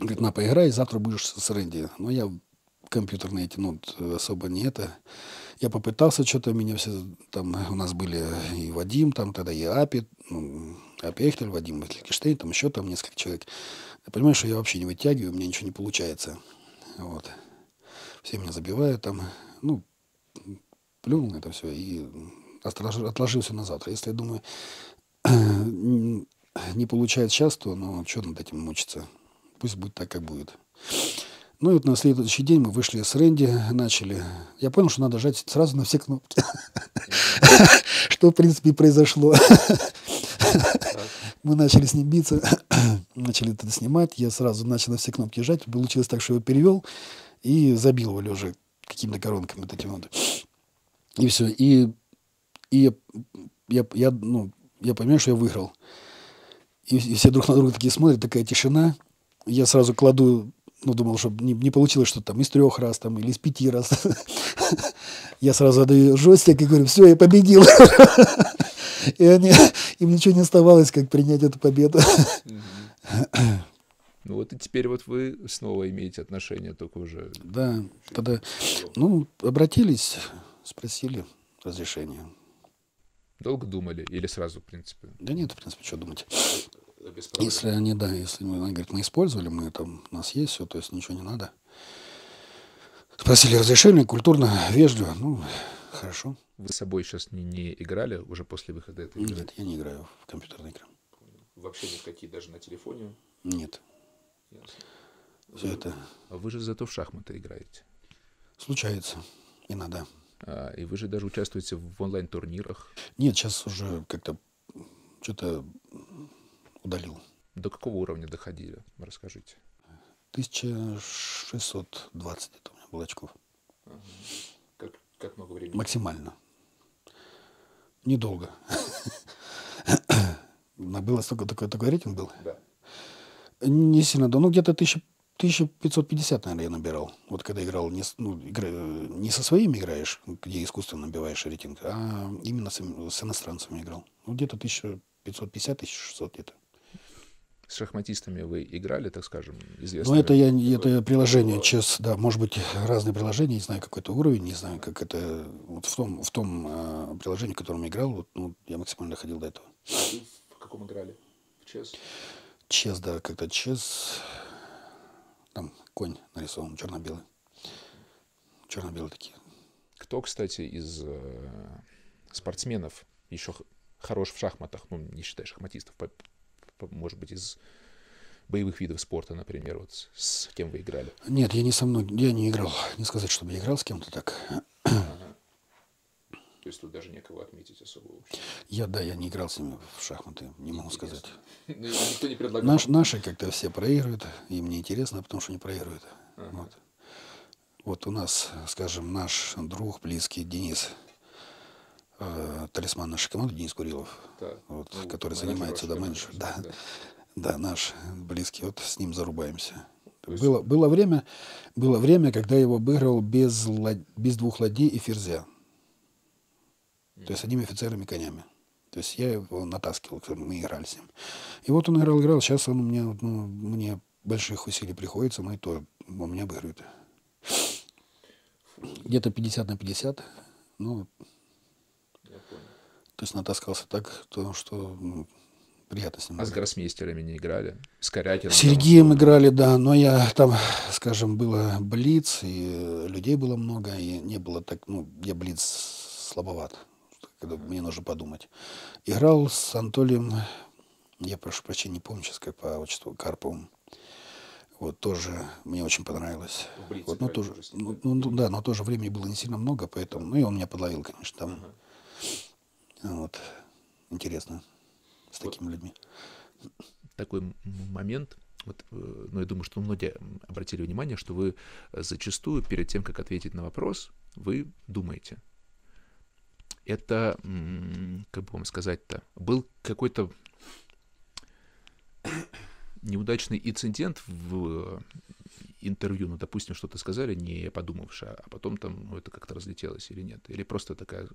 Говорит, на, поиграй, завтра будешь с Рэнди. Но я компьютерные эти, ну, особо не это. Я попытался что-то, меня все там, у нас были и Вадим, там тогда и Апи, ну, Апи Эхтель, Вадим Эхтельштейн, там еще там несколько человек. Я понимаю, что я вообще не вытягиваю, у меня ничего не получается. Вот. Все меня забивают там, ну, плюнул на это все и отложился на завтра. Если, я думаю, не получает сейчас, то ну, что над этим мучиться? Пусть будет так, как будет. Ну и вот на следующий день мы вышли с Рэнди, начали. Я понял, что надо жать сразу на все кнопки. Что, в принципе, и произошло. Мы начали с ним биться, начали это снимать. Я сразу начал на все кнопки жать. Получилось так, что его перевел и забил его уже какими-то коронками. И все. И я понимаю, что я выиграл. И все друг на друга такие смотрят, такая тишина. Я сразу кладу, ну, думал, что не получилось, что там из 3 раз там, или из 5 раз. Я сразу отдаю жестик и говорю, все, я победил. И им ничего не оставалось, как принять эту победу. Ну вот и теперь вот вы снова имеете отношение только уже. Да, тогда, ну, обратились... Спросили разрешение. Долго думали или сразу, в принципе? Да нет, в принципе, что думать. Если они, да, если мы, она говорит, мы использовали, мы там, у нас есть все, то есть ничего не надо. Спросили разрешение, культурно, вежливо, ну, хорошо. Вы с собой сейчас не играли уже после выхода этой игры? Нет, я не играю в компьютерные игры. Вообще никакие, даже на телефоне? Нет. Ясно. все это. Вы же зато в шахматы играете. Случается. Иногда. И вы же даже участвуете в онлайн-турнирах. Нет, сейчас уже как-то что-то удалил. До какого уровня доходили? Расскажите. 1620 это у меня было очков. Как много времени? Максимально. Недолго. Было столько, такой рейтинг был? Да. Не сильно, да, ну где-то 1550, наверное, я набирал. Вот когда играл, не со своими играешь, где искусственно набиваешь рейтинг, а именно с иностранцами играл. Ну где-то 1550-1600 где-то. С шахматистами вы играли, так скажем, известно? Ну, это приложение, честно, да, может быть, разные приложения, не знаю, какой это уровень, не знаю, как это... Вот в том приложении, в котором я играл, вот, ну, я максимально доходил до этого. А в каком играли? В чес? Чес, да, как-то чес... Там конь нарисован, черно-белый. Черно-белые такие. Кто, кстати, из спортсменов еще хорош в шахматах, ну, не считая шахматистов, может быть, из боевых видов спорта, например, вот с кем вы играли? Нет, я не играл. Не сказать, чтобы я играл с кем-то так. Ага. То есть тут даже некого отметить особо вообще. Я не играл с ними в шахматы, не могу сказать. Ну, никто не предлагал. Наши как-то все проигрывают, им неинтересно, потому что не проигрывают. Ага. Вот у нас, скажем, наш друг, близкий Денис, талисман нашей команды, Денис Курилов, да. Который занимается менеджером. Да, наш близкий, вот с ним зарубаемся. Есть... Было время, когда я его обыгрывал без двух ладей и ферзя. То есть одними офицерами и конями. То есть я его натаскивал, мы играли с ним. И вот он играл, сейчас он мне больших усилий приходится, но и то он меня обыгрывает. Где-то 50/50, ну... То есть натаскался так, что ну, приятно с ним. А с гроссмейстерами не играли? С Корякиным? С Сергеем играли, да. Но я там, скажем, было блиц, и людей было много, и не было так, ну, я блиц слабоват, когда мне нужно подумать. Играл с Анатолием, я прошу прощения, не помню сейчас, как по отчеству, Карповым. Вот тоже мне очень понравилось. Блиц, вот, но тоже, да, но тоже времени было не сильно много, поэтому, ну и он меня подловил, конечно, там. Вот. Интересно с такими людьми. Такой момент, но я думаю, что многие обратили внимание, что вы зачастую перед тем, как ответить на вопрос, вы думаете. Это, как бы вам сказать-то, был какой-то неудачный инцидент в интервью, ну, допустим, что-то сказали, не подумавши, а потом там это как-то разлетелось или нет, или просто такая...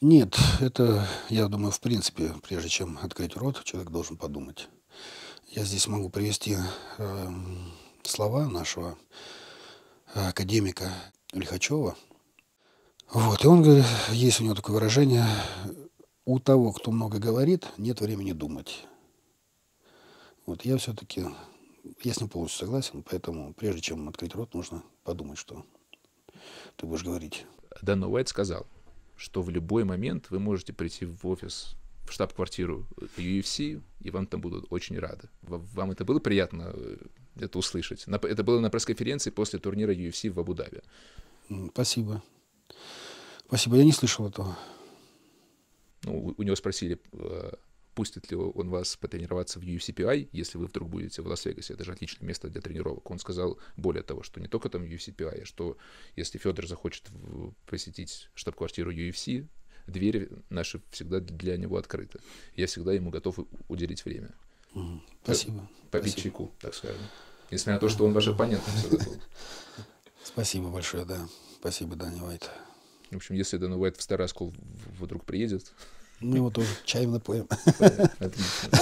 Нет, это, я думаю, в принципе, прежде чем открыть рот, человек должен подумать. Я здесь могу привести слова нашего академика Лихачева. Вот, и он говорит, есть у него такое выражение: у того, кто много говорит, нет времени думать. Вот, я все-таки, я с ним полностью согласен, поэтому прежде чем открыть рот, нужно подумать, что ты будешь говорить. Дана Уайт сказал, что в любой момент вы можете прийти в офис, в штаб-квартиру UFC, и вам там будут очень рады. Вам это было приятно это услышать? Это было на пресс-конференции после турнира UFC в Абу-Даби. Спасибо. Спасибо, я не слышал этого. Ну, у него спросили, пустит ли он вас потренироваться в UFCPI, если вы вдруг будете в Лас-Вегасе. Это же отличное место для тренировок. Он сказал, более того, что не только там UFCPI, а что если Федор захочет посетить штаб-квартиру UFC, двери наши всегда для него открыты. Я всегда ему готов уделить время. Спасибо. Попить чайку, так скажем. Несмотря на то, что он ваш оппонент. Спасибо большое, да. Спасибо, Дана Уайт. В общем, если Дана Уайт в Старый Оскол вдруг приедет... Мы его тоже чаем напоим. Отлично.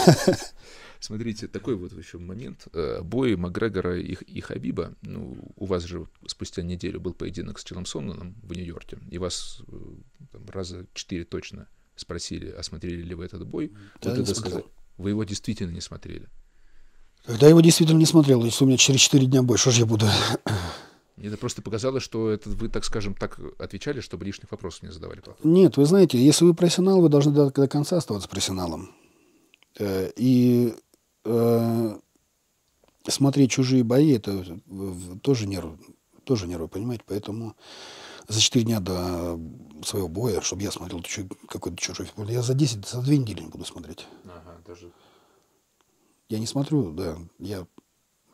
Смотрите, такой вот еще момент. Бой Макгрегора и Хабиба. Ну, у вас же спустя неделю был поединок с Челомсоном в Нью-Йорке. И вас там, раза 4 точно спросили, осмотрели ли вы этот бой. Да, вот это сказать, вы его действительно не смотрели? Когда его действительно не смотрел. Если у меня через 4 дня бой, что же я буду... Мне это просто показалось, что это вы, так скажем, так отвечали, чтобы лишних вопросов не задавали. Нет, вы знаете, если вы профессионал, вы должны до конца оставаться профессионалом. И смотреть чужие бои, это тоже нервы, понимаете? Поэтому за 4 дня до своего боя, чтобы я смотрел какой-то чужой футбол, я за 2 недели не буду смотреть. Ага, даже... Я не смотрю, да.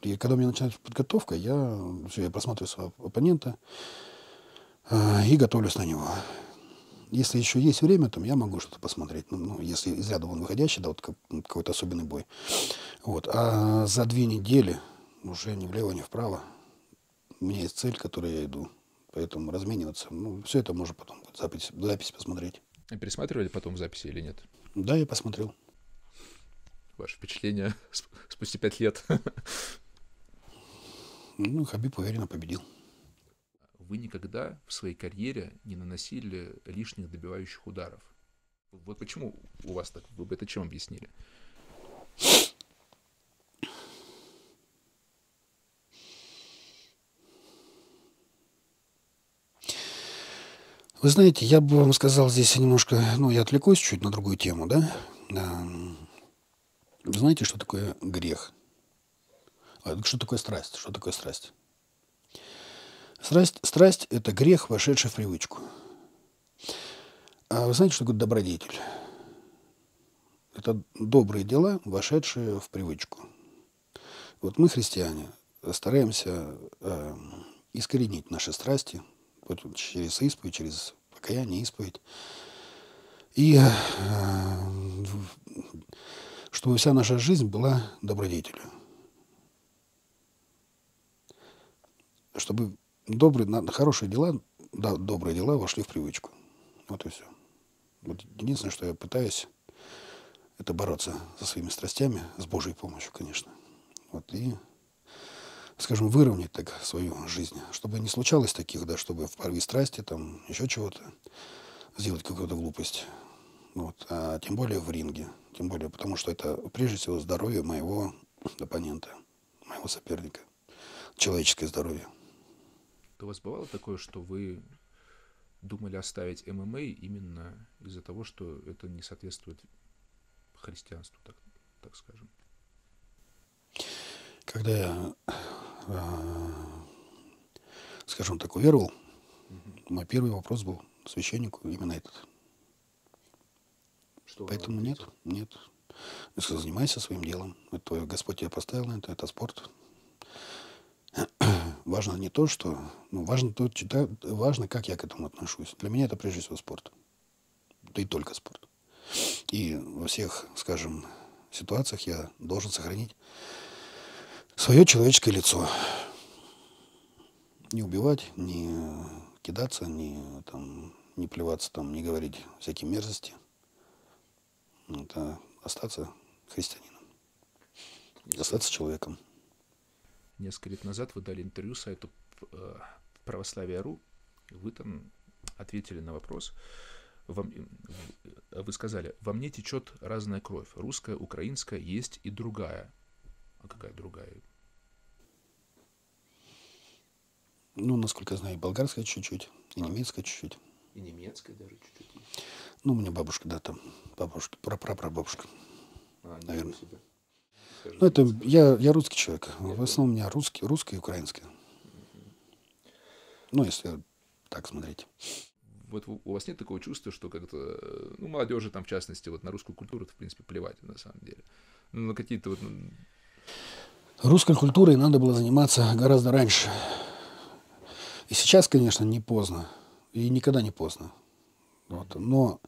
И когда у меня начинается подготовка, я просматриваю своего оппонента и готовлюсь на него. Если еще есть время, там я могу что-то посмотреть. Ну, если из ряда вон выходящий, да, вот какой-то особенный бой. Вот. А за 2 недели уже ни влево, ни вправо. У меня есть цель, к которой я иду. Поэтому размениваться. Ну, все это можно потом запись посмотреть. А пересматривали потом записи или нет? Да, я посмотрел. Ваше впечатление спустя 5 лет? Ну, Хабиб уверенно победил. Вы никогда в своей карьере не наносили лишних добивающих ударов. Вот почему у вас так? Вы бы это чем объяснили? Вы знаете, я бы вам сказал здесь немножко... Ну, я отвлекусь чуть на другую тему, да? Вы знаете, что такое грех? Что такое страсть? Что такое страсть? Страсть – это грех, вошедший в привычку. А вы знаете, что такое добродетель? Это добрые дела, вошедшие в привычку. Вот мы, христиане, стараемся искоренить наши страсти вот через исповедь, через покаяние, исповедь. И чтобы вся наша жизнь была добродетелью. Чтобы хорошие дела вошли в привычку. Вот и все. Вот единственное, что я пытаюсь, это бороться со своими страстями, с Божьей помощью, конечно. Вот и, скажем, выровнять так свою жизнь. Чтобы не случалось таких, да, чтобы в порыве страсти, там, еще чего-то, сделать какую-то глупость. Вот. А тем более в ринге. Тем более, потому что это, прежде всего, здоровье моего оппонента, моего соперника. Человеческое здоровье. У вас бывало такое, что вы думали оставить ММА именно из-за того, что это не соответствует христианству, так скажем? Когда я, скажем так, уверовал, мой первый вопрос был священнику именно этот. Что поэтому нет. Занимайся своим делом. Это Господь тебя поставил на это спорт. Важно не то, что... Ну, важно, как я к этому отношусь. Для меня это прежде всего спорт. Да и только спорт. И во всех, скажем, ситуациях я должен сохранить свое человеческое лицо. Не убивать, не кидаться, не плеваться, не говорить всякие мерзости. Это остаться христианином. Остаться человеком. Несколько лет назад вы дали интервью сайту Православия.ру. Вы там ответили на вопрос. Вы сказали, во мне течет разная кровь. Русская, украинская, есть и другая. А какая другая? Ну, насколько я знаю, и болгарская чуть-чуть, и немецкая чуть-чуть. И немецкая даже чуть-чуть. Ну, у меня бабушка, да, там, бабушка, прапрапрабабушка, наверное. Ну, это я русский человек. В основном у меня русский и украинский. Ну, если так смотреть. Вот у вас нет такого чувства, что как-то, ну, молодежи там, в частности, вот на русскую культуру, в принципе, плевать, на самом деле. Ну, на какие-то вот... Русской культурой надо было заниматься гораздо раньше. И сейчас, конечно, не поздно. И никогда не поздно. Вот. Но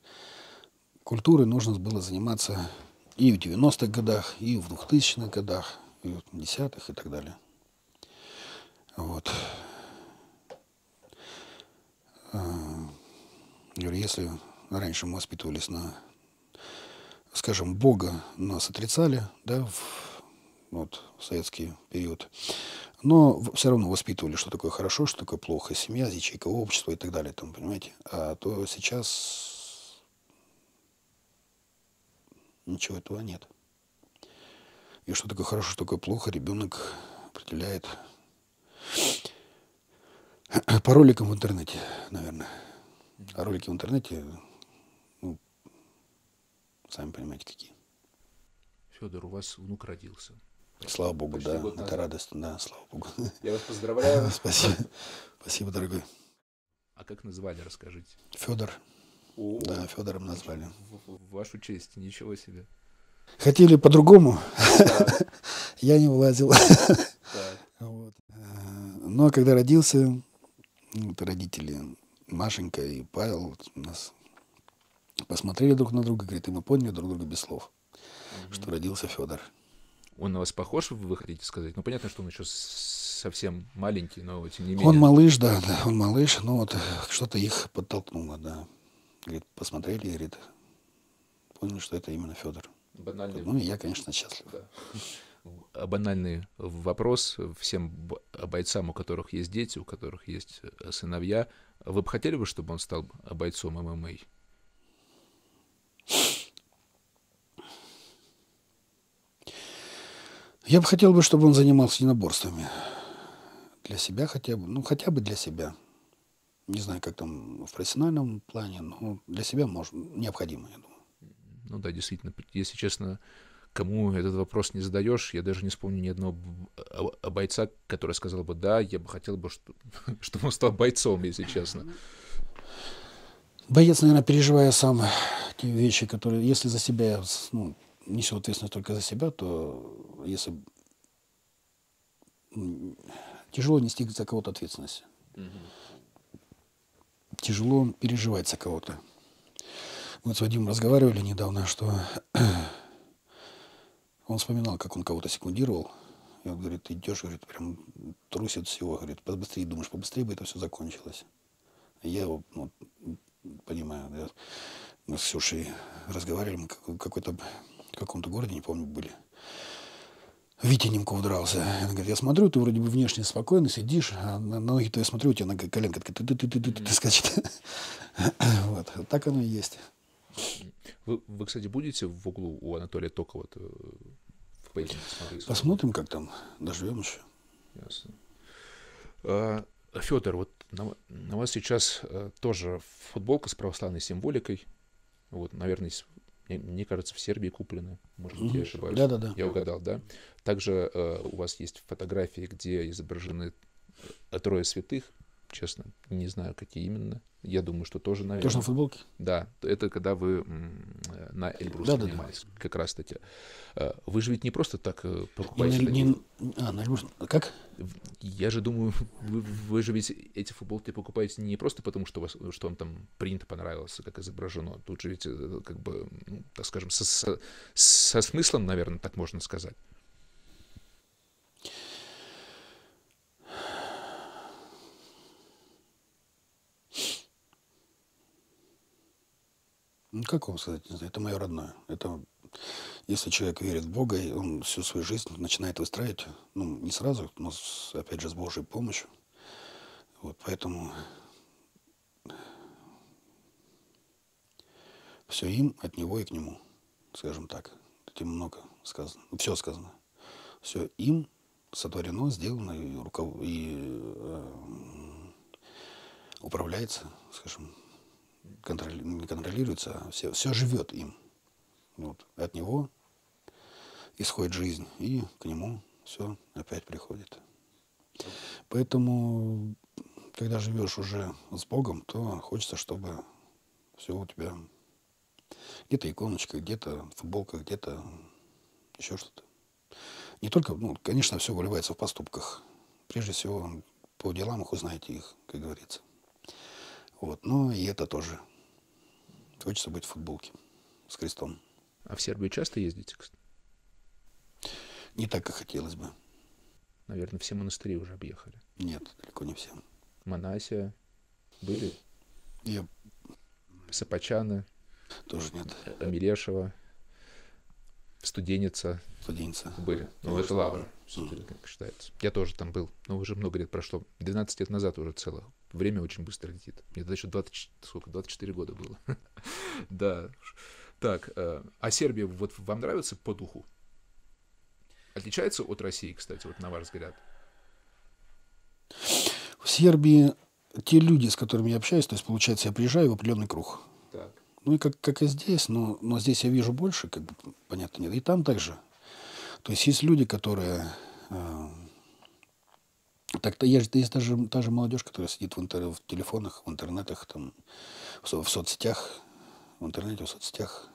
культурой нужно было заниматься... И в 90-х годах, и в 2000-х годах, и в 10-х, и так далее. Вот. Если раньше мы воспитывались на, скажем, Бога нас отрицали, да, в советский период, но все равно воспитывали, что такое хорошо, что такое плохо, семья, ячейковое общество и так далее, там, понимаете. А то сейчас... Ничего этого нет. И что такое хорошо, что такое плохо, ребенок определяет по роликам в интернете, наверное. А ролики в интернете, ну, сами понимаете, какие. Федор, у вас внук родился. Слава Богу, да. Это радость, да, слава Богу. Я вас поздравляю. Спасибо. Спасибо, дорогой. А как назвали, расскажите? Федор. Да, Федором назвали. В вашу честь, ничего себе. Хотели по-другому, я не влазил. Но когда родился, родители Машенька и Павел нас посмотрели друг на друга, говорит, и мы поняли друг друга без слов, что родился Федор. Он на вас похож, вы хотите сказать? Ну, понятно, что он еще совсем маленький, но тем не менее. Он малыш, да, да, он малыш, но вот что-то их подтолкнуло, да. Говорит, посмотрели, говорит, понял, что это именно Федор. Банальный... Ну, я, конечно, счастлив. Да. Банальный вопрос всем бойцам, у которых есть дети, у которых есть сыновья. Вы бы хотели, чтобы он стал бойцом ММА? Я бы хотел, чтобы он занимался единоборствами. Для себя хотя бы. Ну, хотя бы для себя. Не знаю, как там в профессиональном плане, но для себя можно, необходимо, я думаю. Ну да, действительно, если честно, кому этот вопрос не задаешь, я даже не вспомню ни одного бойца, который сказал бы, да, я бы хотел, чтобы он стал бойцом, если честно. Боец, наверное, переживая сам те вещи, которые, если за себя, ну, несет ответственность только за себя, то если тяжело нести за кого-то ответственность, тяжело переживать за кого-то. Вот с Вадимом разговаривали недавно, что он вспоминал, как он кого-то секундировал. И он говорит, ты идешь, говорит, прям трусит всего. Говорит, побыстрее думаешь, побыстрее бы это все закончилось. Я его, ну, понимаю, да? Мы с Сюшей разговаривали, мы в каком-то городе, не помню, были. Витя Немков дрался. Он говорит, я смотрю, ты вроде бы внешне спокойно сидишь, а на ноги твои смотрю, у тебя нога, коленка ты скачет. Вот, так оно и есть. Вы, кстати, будете в углу у Анатолия Токова в поединке смотреть? Посмотрим, как там. Доживем еще. Ясно. Федор, вот на вас сейчас тоже футболка с православной символикой. Вот, наверное, мне кажется, в Сербии куплена. Может быть, я ошибаюсь. Да-да-да. Я угадал, да? Также у вас есть фотографии, где изображены трое святых. Честно, не знаю, какие именно. Я думаю, что тоже, наверное... Тоже на футболке? Да. Это когда вы на Эльбрус занимались. Да, да. Как раз-таки. Вы же ведь не просто так покупаете... на Эльбрус... Как? Я же думаю, вы же ведь эти футболки покупаете не просто потому, что вам там принт понравился, как изображено. Тут же ведь, как бы, ну, так скажем, со смыслом, наверное, так можно сказать. Ну, как вам сказать, это мое родное. Это, если человек верит в Бога, и он всю свою жизнь начинает выстраивать, ну, не сразу, но, опять же, с Божьей помощью. Вот, поэтому все им, от него и к нему, скажем так. Этим много сказано, все сказано. Все им сотворено, сделано и управляется, скажем, не контролируется, а все живет им. Вот. От него исходит жизнь, и к нему все опять приходит. Поэтому, когда живешь уже с Богом, то хочется, чтобы все у тебя где-то иконочка, где-то футболка, где-то еще что-то. Не только, ну, конечно, все выливается в поступках. Прежде всего, по делам их узнаете их, как говорится. Вот, ну и это тоже. Хочется быть в футболке с крестом. А в Сербию часто ездите, кстати? Не так, как хотелось бы. Наверное, все монастыри уже объехали. Нет, далеко не все. Монасия были? Я... Сапачаны? Тоже нет. Мелешево? Студеница? Студеница. Были. Ну, это Лавра, как считается. Я тоже там был, но уже много лет прошло. 12 лет назад уже целых. Время очень быстро летит. Мне тогда еще 24 года было. Да. Так, а Сербия вот вам нравится по духу? Отличается от России, кстати, вот на ваш взгляд? В Сербии те люди, с которыми я общаюсь, то есть, получается, я приезжаю в определенный круг. Так. Ну и как и здесь, но здесь я вижу больше, как бы, понятно, нет. И там также. То есть есть люди, которые... Так-то есть даже та же молодежь, которая сидит в телефонах, в интернетах, там, в соцсетях, в интернете, в соцсетях,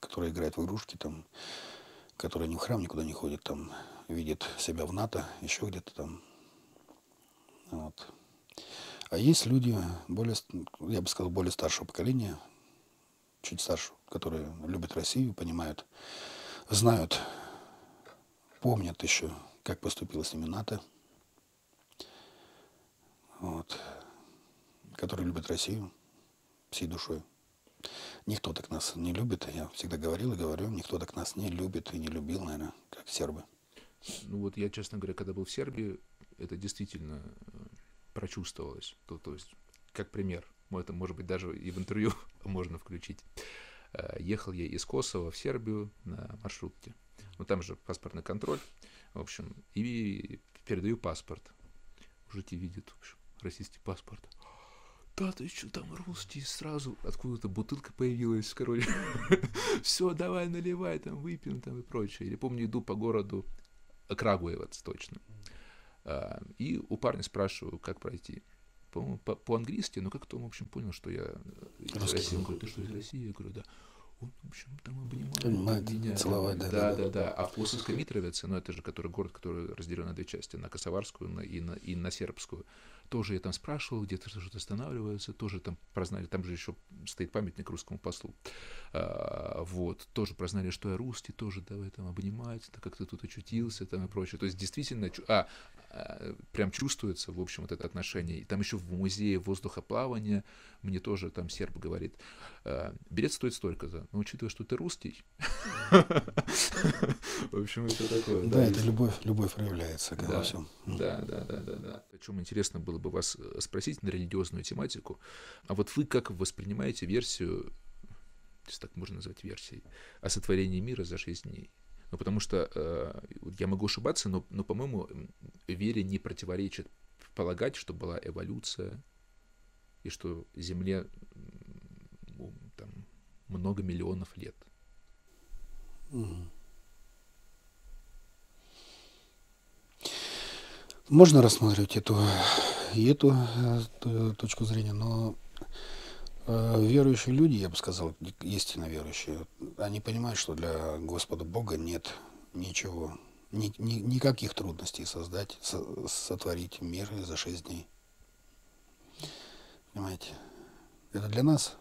которая играет в игрушки, там, которая ни в храм никуда не ходит, там, видит себя в НАТО, еще где-то там. Вот. А есть люди, более, я бы сказал, более старшего поколения, чуть старше, которые любят Россию, понимают, знают, помнят еще, как поступило с ними НАТО. Вот. Которые любят Россию всей душой. Никто так нас не любит, я всегда говорил и говорю, никто так нас не любит и не любил, наверное, как сербы. Ну вот я, честно говоря, когда был в Сербии, это действительно прочувствовалось. То есть, как пример, это может быть даже и в интервью можно включить. Ехал я из Косово в Сербию на маршрутке. Ну там же паспортный контроль, в общем, и передаю паспорт. Уже те видят, в общем, российский паспорт. Да ты что, там русский, сразу откуда-то бутылка появилась, короче. Все, давай наливай, там выпьем, там и прочее. Или помню, иду по городу Крагуевац, точно. И у парня спрашиваю, как пройти. По-моему, по-английски, но как-то он, в общем, понял, что я из России. Он говорит, ты что, из России? Я говорю, да. Он, в общем, там обнимает меня. Целовать, да. А Усовская Митровица, ну это же который город, который разделен на две части, на косоварскую и на сербскую. Тоже я там спрашивал, где-то что-то останавливается, тоже там прознали, там же еще стоит памятник русскому послу. Вот, тоже прознали, что я русский, тоже давай там обнимать, как ты тут очутился, там и прочее. То есть действительно, прям чувствуется, в общем, вот это отношение. И там еще в музее воздухоплавания мне тоже там серб говорит, билет стоит столько-то, но учитывая, что ты русский, в общем, это такое. Да, это любовь проявляется во всем. Да. О чем интересно было бы вас спросить на религиозную тематику. А вот вы как воспринимаете версию, если так можно назвать версией, о сотворении мира за 6 дней? Ну, потому что, я могу ошибаться, но, по-моему, вере не противоречит полагать, что была эволюция, и что Земле там, много миллионов лет. Можно рассматривать эту точку зрения, но верующие люди, я бы сказал, истинно верующие, они понимают, что для Господа Бога нет ничего, никаких трудностей сотворить мир за 6 дней. Понимаете? Это для нас.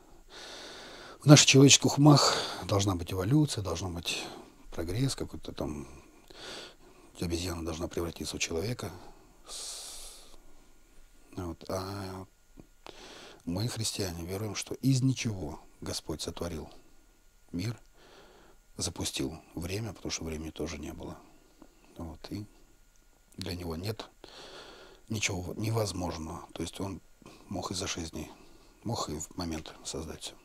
В наших человеческих умах должна быть эволюция, должен быть прогресс какой-то там. Обезьяна должна превратиться в человека. Вот. А мы, христиане, веруем, что из ничего Господь сотворил мир, запустил время, потому что времени тоже не было. Вот. И для него нет ничего невозможного. То есть он мог и за 6 дней, мог и в момент создать все.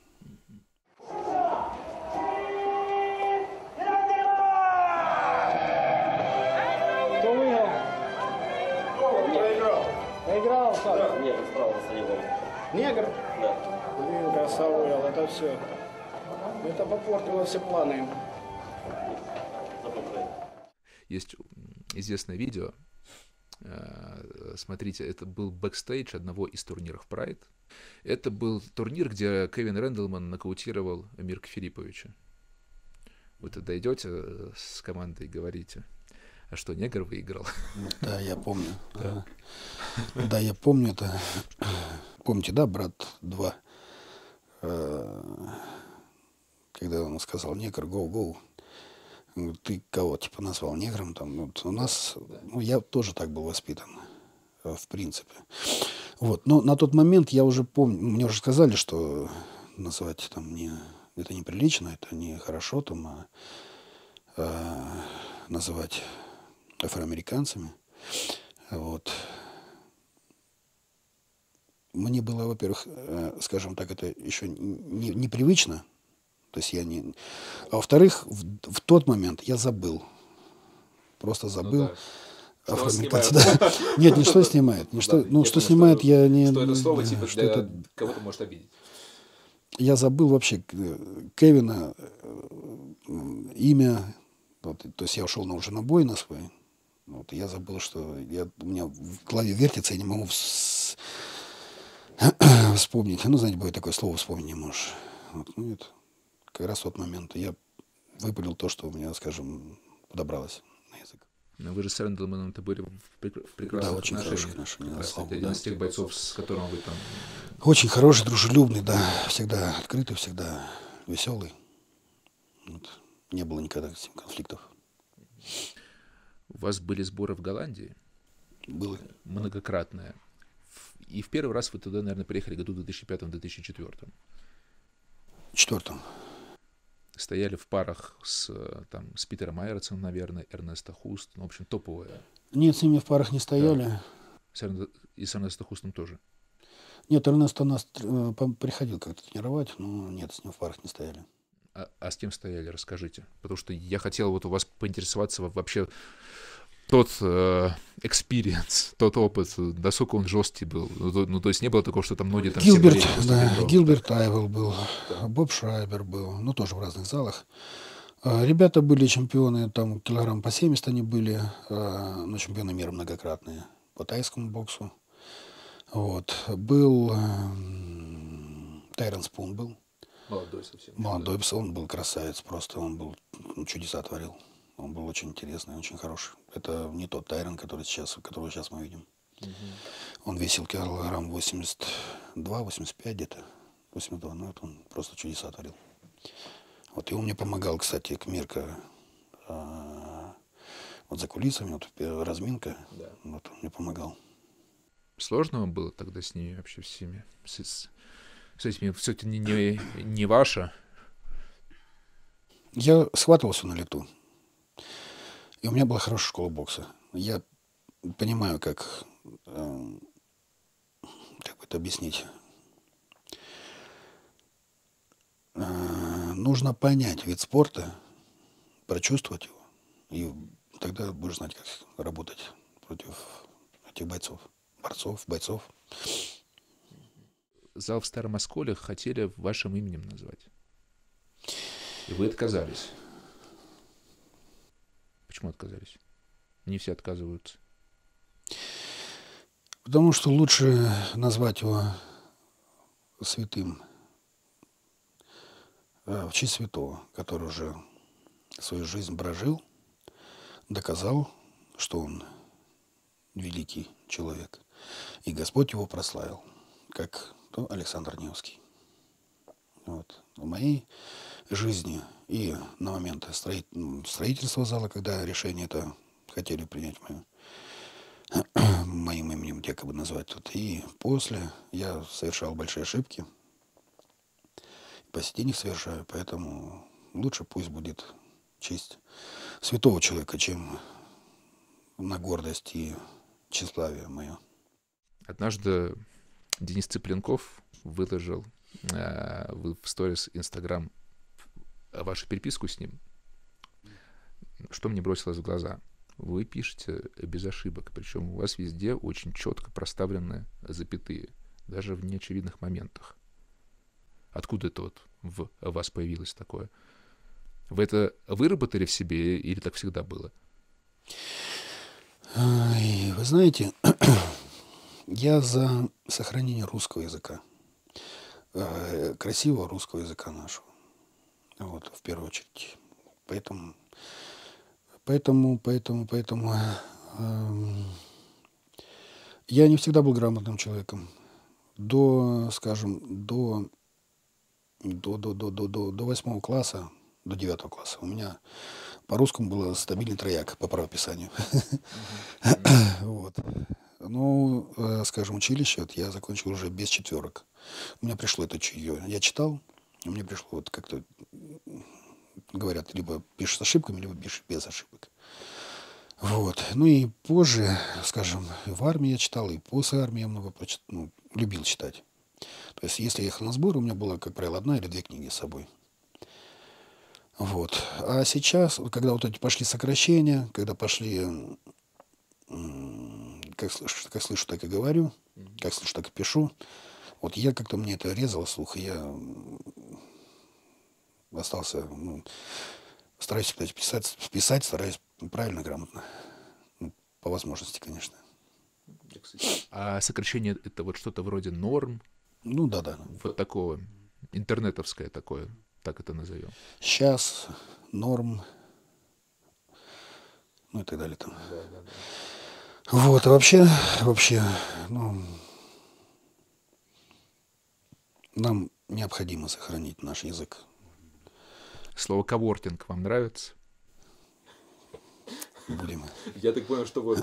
Играл сам? Да, негр справился, негр. Негр? Да. Блин, красавуял, это все. Это попортило все планы. Есть известное видео. Смотрите, это был бэкстейдж одного из турниров Pride. Это был турнир, где Кевин Рэндлман нокаутировал Мирка Филипповича. Вы тогда идете с командой и говорите... А что, негр выиграл? Да, я помню. Да, я помню это. Помните, да, «Брат 2», когда он сказал негр, гоу-гоу. Ты кого, типа, назвал негром? Там, вот, у нас, ну, я тоже так был воспитан, в принципе. Вот, но на тот момент я уже помню, мне уже сказали, что называть там это неприлично, это нехорошо, там, называть афроамериканцами. Вот. Мне было, во-первых, скажем так, это еще непривычно. То есть я не... А во-вторых, в тот момент я забыл. Просто забыл. Ну, афроамериканцы. Да. Нет, ничто снимает. Ничто... Да, ну, что снимает, что я не... Что это слово, типа, что это... кого-то может обидеть. Я забыл вообще Кевина, имя, Вот, то есть я ушел уже на бой на свой. Вот, я забыл, что у меня в голове вертится, я не могу вспомнить. Ну, знаете, бывает такое слово, вспомнить не можешь. Вот, ну, это как раз тот момент. Я выпалил то, что у меня, скажем, подобралось на язык. Но вы же с Рэндлманом-то были в прекрасных, да, очень хороших отношениях. Это один из тех бойцов, с которым вы там... Очень хороший, дружелюбный, да. Всегда открытый, всегда веселый. Вот. Не было никогда с ним конфликтов. У вас были сборы в Голландии? Было. Многократные. И в первый раз вы туда, наверное, приехали в году 2005-2004. Четвертом. Стояли в парах с Питером Айерцем, наверное, Эрнесто Хуст. Ну, в общем, топовые. Нет, с ними в парах не стояли. Да. И с Эрнесто Хустом тоже? Нет, Эрнесто нас приходил как-то тренировать, но нет, с ним в парах не стояли. А с кем стояли, расскажите. Потому что я хотел вот у вас поинтересоваться вообще тот экспириенс, тот опыт, насколько он жесткий был. Ну, то есть не было такого, что там ноги там... Гилберт, да, Гилберт Айвел был, да. Боб Шрайбер был, ну, тоже в разных залах. Ребята были чемпионы, там килограмм по 70 они были, ну, чемпионы мира многократные по тайскому боксу. Вот. Был Тайрон Спун был. Молодой совсем. Молодой, да. Он был красавец просто, он был, ну, чудеса творил. Он был очень интересный, очень хороший. Это не тот Тайрон, которого сейчас мы видим. Угу. Он весил килограмм 82-85 где-то. 82, ну, это он просто чудеса творил. Вот, и он мне помогал, кстати, к Мирко, вот за кулисами, вот разминка, да. Вот он мне помогал. Сложно вам было тогда с ними вообще всеми? Все это не ваше. Я схватывался на лету. И у меня была хорошая школа бокса. Я понимаю, как это объяснить. Нужно понять вид спорта, прочувствовать его. И тогда будешь знать, как работать против этих бойцов. Борцов. Зал в Старом Осколе хотели вашим именем назвать. И вы отказались. Почему отказались? Не все отказываются. Потому что лучше назвать его святым. В честь святого, который уже свою жизнь прожил, доказал, что он великий человек. И Господь его прославил, как Александр Невский. Вот. В моей жизни и на момент строительства зала, когда решение это хотели принять моим именем, якобы назвать, вот, и после я совершал большие ошибки. По сети не совершаю, поэтому лучше пусть будет честь святого человека, чем на гордость и тщеславие мое. Однажды Денис Цыпленков выложил в сторис Инстаграм вашу переписку с ним. Что мне бросилось в глаза? Вы пишете без ошибок, причем у вас везде очень четко проставлены запятые, даже в неочевидных моментах. Откуда это вот в вас появилось такое? Вы это выработали в себе или так всегда было? Вы знаете, я за сохранение русского языка, красивого русского языка нашего, вот, в первую очередь. Поэтому я не всегда был грамотным человеком. До 8 класса, до 9 класса у меня по-русскому было стабильный трояк по правописанию. Вот. Ну, скажем, училище вот я закончил уже без четверок. У меня пришло это чье. Я читал, и мне пришло вот как-то, говорят, либо пишешь с ошибками, либо пишешь без ошибок. Вот. Ну и позже, скажем, в армии я читал, и после армии я много любил читать. То есть, если я ехал на сбор, у меня было, как правило, одна или две книги с собой. Вот. А сейчас, когда вот эти пошли сокращения, когда пошли, как слышу, так и говорю, как слышу, так и пишу, вот я как-то, мне это резало слух, и я остался, ну, Стараюсь всегда писать, стараюсь правильно, грамотно. По возможности, конечно. А сокращение — это вот что-то вроде норм? Ну, да. Вот такого, интернетовское такое, так это назовем. Сейчас, норм, ну и так далее там. Да. Вот, а вообще, ну, нам необходимо сохранить наш язык. Слово «коворкинг» вам нравится? Будем. Я так понял, что вы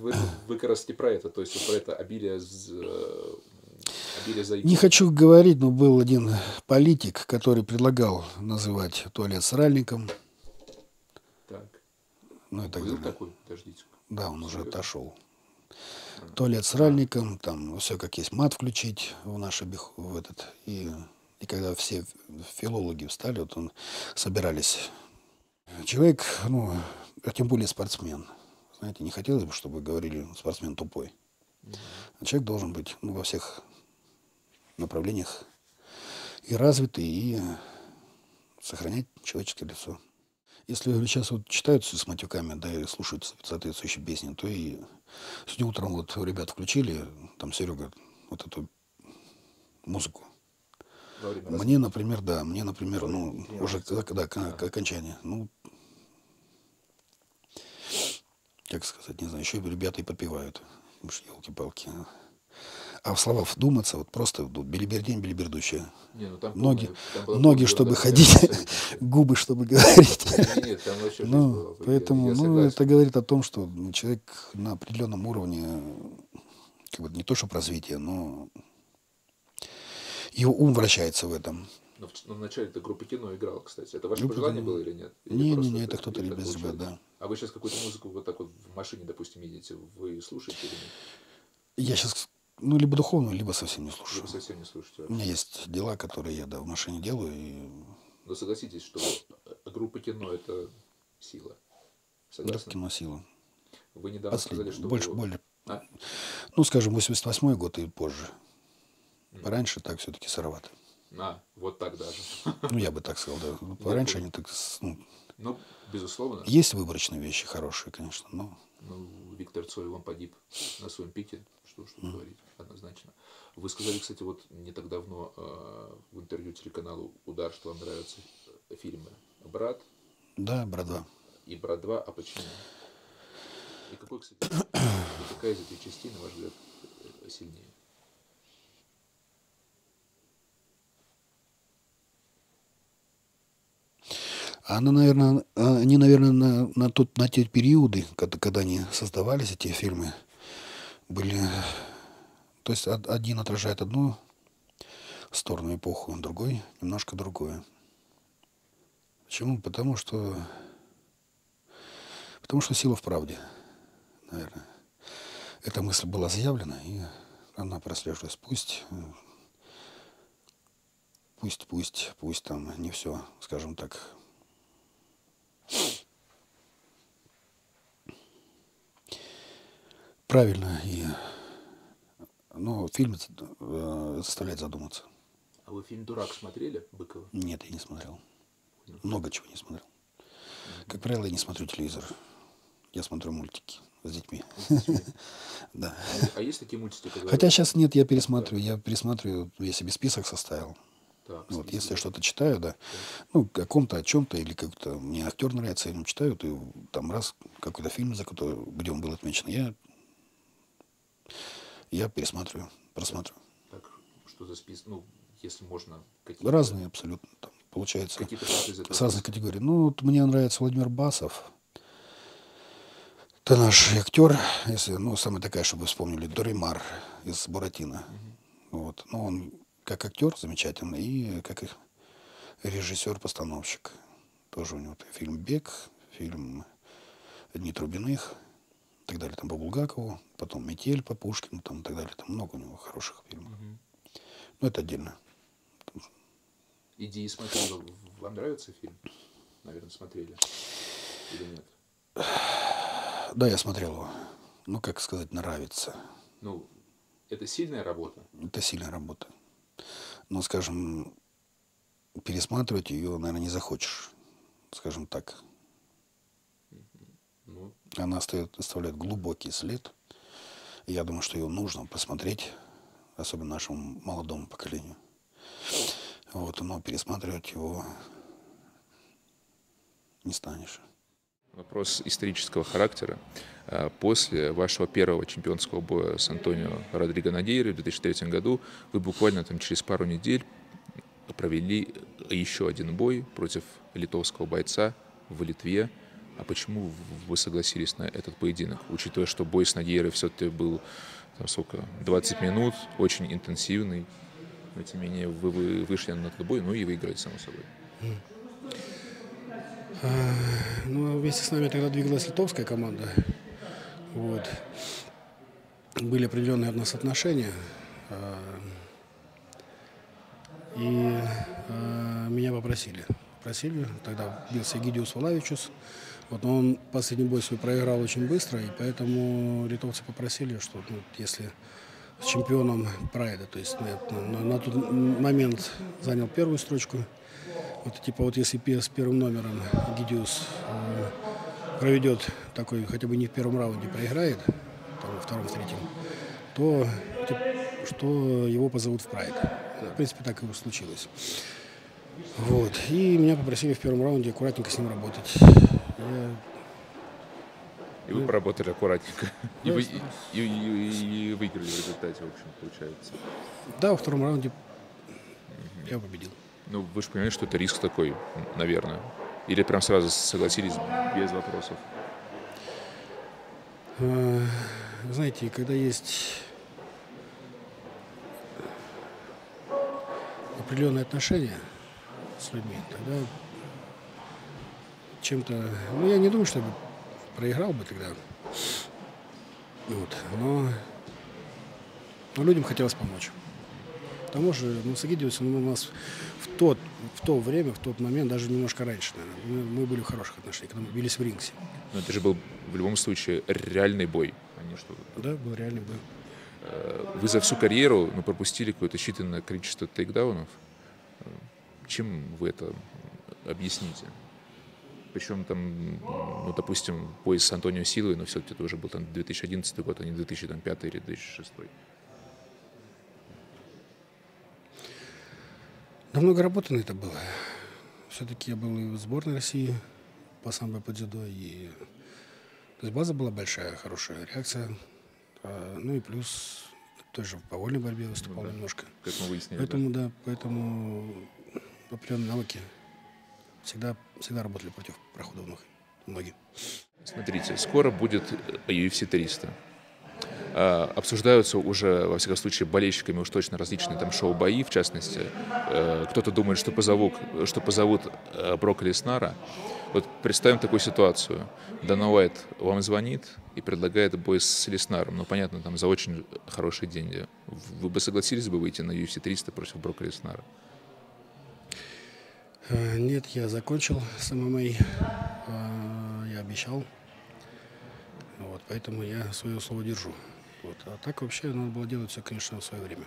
как раз не про это, то есть про это обилие заимствований. Не хочу говорить, но был один политик, который предлагал называть туалет сральником. Так. Ну и так далее. Был такой? Подождите. Да, он уже отошел. Туалет сральником, там все как есть, мат включить в наш И когда все филологи встали, вот он собирались. Человек, ну, а тем более спортсмен. Знаете, не хотелось бы, чтобы говорили, спортсмен тупой. Человек должен быть, ну, во всех направлениях и развитый, и сохранять человеческое лицо. Если сейчас вот читаются с матюками, да, и слушают соответствующие песни, то и сегодня утром вот ребят включили, там Серега, вот эту музыку. Мне, например, ну, уже когда окончание, ну, как сказать, не знаю, еще ребята и подпевают, потому что елки-палки. А в словах вдуматься, вот просто билибердень, билибердущая. Ноги, чтобы ходить, губы, чтобы говорить. Поэтому, ну, это говорит о том, что человек на определенном уровне, как бы, не то чтобы развития, но его ум вращается в этом. Но вначале эта группа кино играла, кстати. Это ваше пожелание было или нет? Не, это кто-то ребят, да. А вы сейчас какую-то музыку вот так вот в машине, допустим, едете, вы слушаете или нет? Я сейчас, ну, либо духовную, либо совсем не слушаю. Либо совсем не слушаете. У меня есть дела, которые я, да, в машине делаю. И... Но согласитесь, что группа кино — это сила. Согласны? Да, кино — сила. Вы недавно сказали, что... Больше. А? Ну, скажем, 88-й год и позже. Пораньше так все-таки сорваты. Вот так даже. Ну, я бы так сказал, да. Пораньше они так... Ну, безусловно. Есть выборочные вещи хорошие, конечно, но... Ну, Виктор Цой, он погиб на своем пике, что говорить, однозначно. Вы сказали, кстати, вот не так давно в интервью телеканалу «Удар», что вам нравятся фильмы «Брат». Да, «Брат 2». И «Брат 2», а почему? И какой, кстати, какая из этих частей, на ваш взгляд, сильнее? Она, наверное, на те периоды, когда они создавались, эти фильмы, были... То есть один отражает одну сторону, эпоху, другой немножко другое. Почему? Потому что сила в правде, наверное. Эта мысль была заявлена, и она прослеживалась. Пусть там не все, скажем так... Правильно, но фильм заставляет задуматься. А вы фильм «Дурак» смотрели, Быкова? Нет, я не смотрел. Много чего не смотрел. Как правило, я не смотрю телевизор. Я смотрю мультики с детьми. Да. А есть такие мультики? Хотя сейчас нет, я пересматриваю. Я себе список составил. Вот, если я что-то читаю, да, ну, о ком-то, о чем-то, или как-то мне актер нравится, я ему читаю, и там раз какой-то фильм, за который, где он был отмечен, я пересматриваю, просматриваю. Так, что за список, ну, если можно, какие-то... Разные абсолютно, там, получается, с разных категорий. Ну, вот мне нравится Владимир Басов, это наш актер, если, ну, самая такая, чтобы вспомнили, Доримар из «Буратино», вот, ну, он... Как актер замечательный и как режиссер-постановщик. Тоже у него фильм «Бег», фильм «Дни Трубиных», и так далее, там по Булгакову, потом «Метель» по Пушкину, там и так далее. Там много у него хороших фильмов. Но это отдельно. «Иди и смотри». Вам нравится фильм? Наверное, смотрели. Или нет? Да, я смотрел его. Ну, как сказать, нравится. Ну, это сильная работа? Это сильная работа. Но, скажем, пересматривать ее, наверное, не захочешь, скажем так. она оставляет глубокий след. И я думаю, что ее нужно посмотреть, особенно нашему молодому поколению. Вот, но пересматривать его не станешь. Вопрос исторического характера. После вашего первого чемпионского боя с Антонио Родриго Надейрой в 2003 году вы буквально там через пару недель провели еще один бой против литовского бойца в Литве. А почему вы согласились на этот поединок, учитывая, что бой с Надейрой все-таки был там, сколько, 20 минут, очень интенсивный, но тем не менее вы вышли на этот бой, ну и выиграли, само собой. Ну, вместе с нами тогда двигалась литовская команда. Вот. Были определенные от нас отношения. И меня попросили. Тогда бился Гидиус Валавичус. Вот, но он последний бой свой проиграл очень быстро, и поэтому литовцы попросили, что ну, если с чемпионом Прайда, то есть на тот момент занял первую строчку, вот, типа вот если с первым номером Гидиус проведет такой, хотя бы не в первом раунде проиграет, во втором, в третьем, то что его позовут в Прайд. В принципе, так и случилось. Вот. И меня попросили в первом раунде аккуратненько с ним работать. И вы поработали аккуратненько. Да, и выиграли в результате, в общем, получается. Да, во втором раунде я победил. Ну, вы же понимаете, что это риск такой, наверное. Или прям сразу согласились без вопросов? Знаете, когда есть определенные отношения с людьми, тогда чем-то... Ну, я не думаю, что я бы проиграл бы тогда. Вот. Но людям хотелось помочь. К тому же, ну, Сагидиус, он у нас в тот момент, даже немножко раньше, наверное, мы были в хороших отношениях, когда мы бились в рингсе. Но это же был в любом случае реальный бой, а не что-то. Да, был реальный бой. Вы за всю карьеру пропустили какое-то считанное количество тейкдаунов. Чем вы это объясните? Причем там, ну, допустим, бой с Антонио Силой, но все-таки это уже был там 2011 год, а не 2005 или 2006. Да много работы на это было. Все-таки я был и в сборной России по самбо, по дзюдо. И... То есть база была большая, хорошая реакция. Ну и плюс тоже в повольной борьбе выступал, ну, да, немножко. Как мы выяснили. Поэтому, да, поэтому определенные навыки всегда работали против прохода в ноги. Смотрите, скоро будет UFC 300. Обсуждаются уже, во всяком случае, болельщиками уж точно различные там шоу-бои, в частности. Кто-то думает, что позовут Брока Леснара. Вот представим такую ситуацию. Дана Уайт вам звонит и предлагает бой с Леснаром. Ну, понятно, там за очень хорошие деньги. Вы бы согласились бы выйти на UFC 300 против Брока Леснара? Нет, я закончил с ММА. Я обещал. Вот, поэтому я свое слово держу. Вот. А так вообще надо было делать все, конечно, в свое время.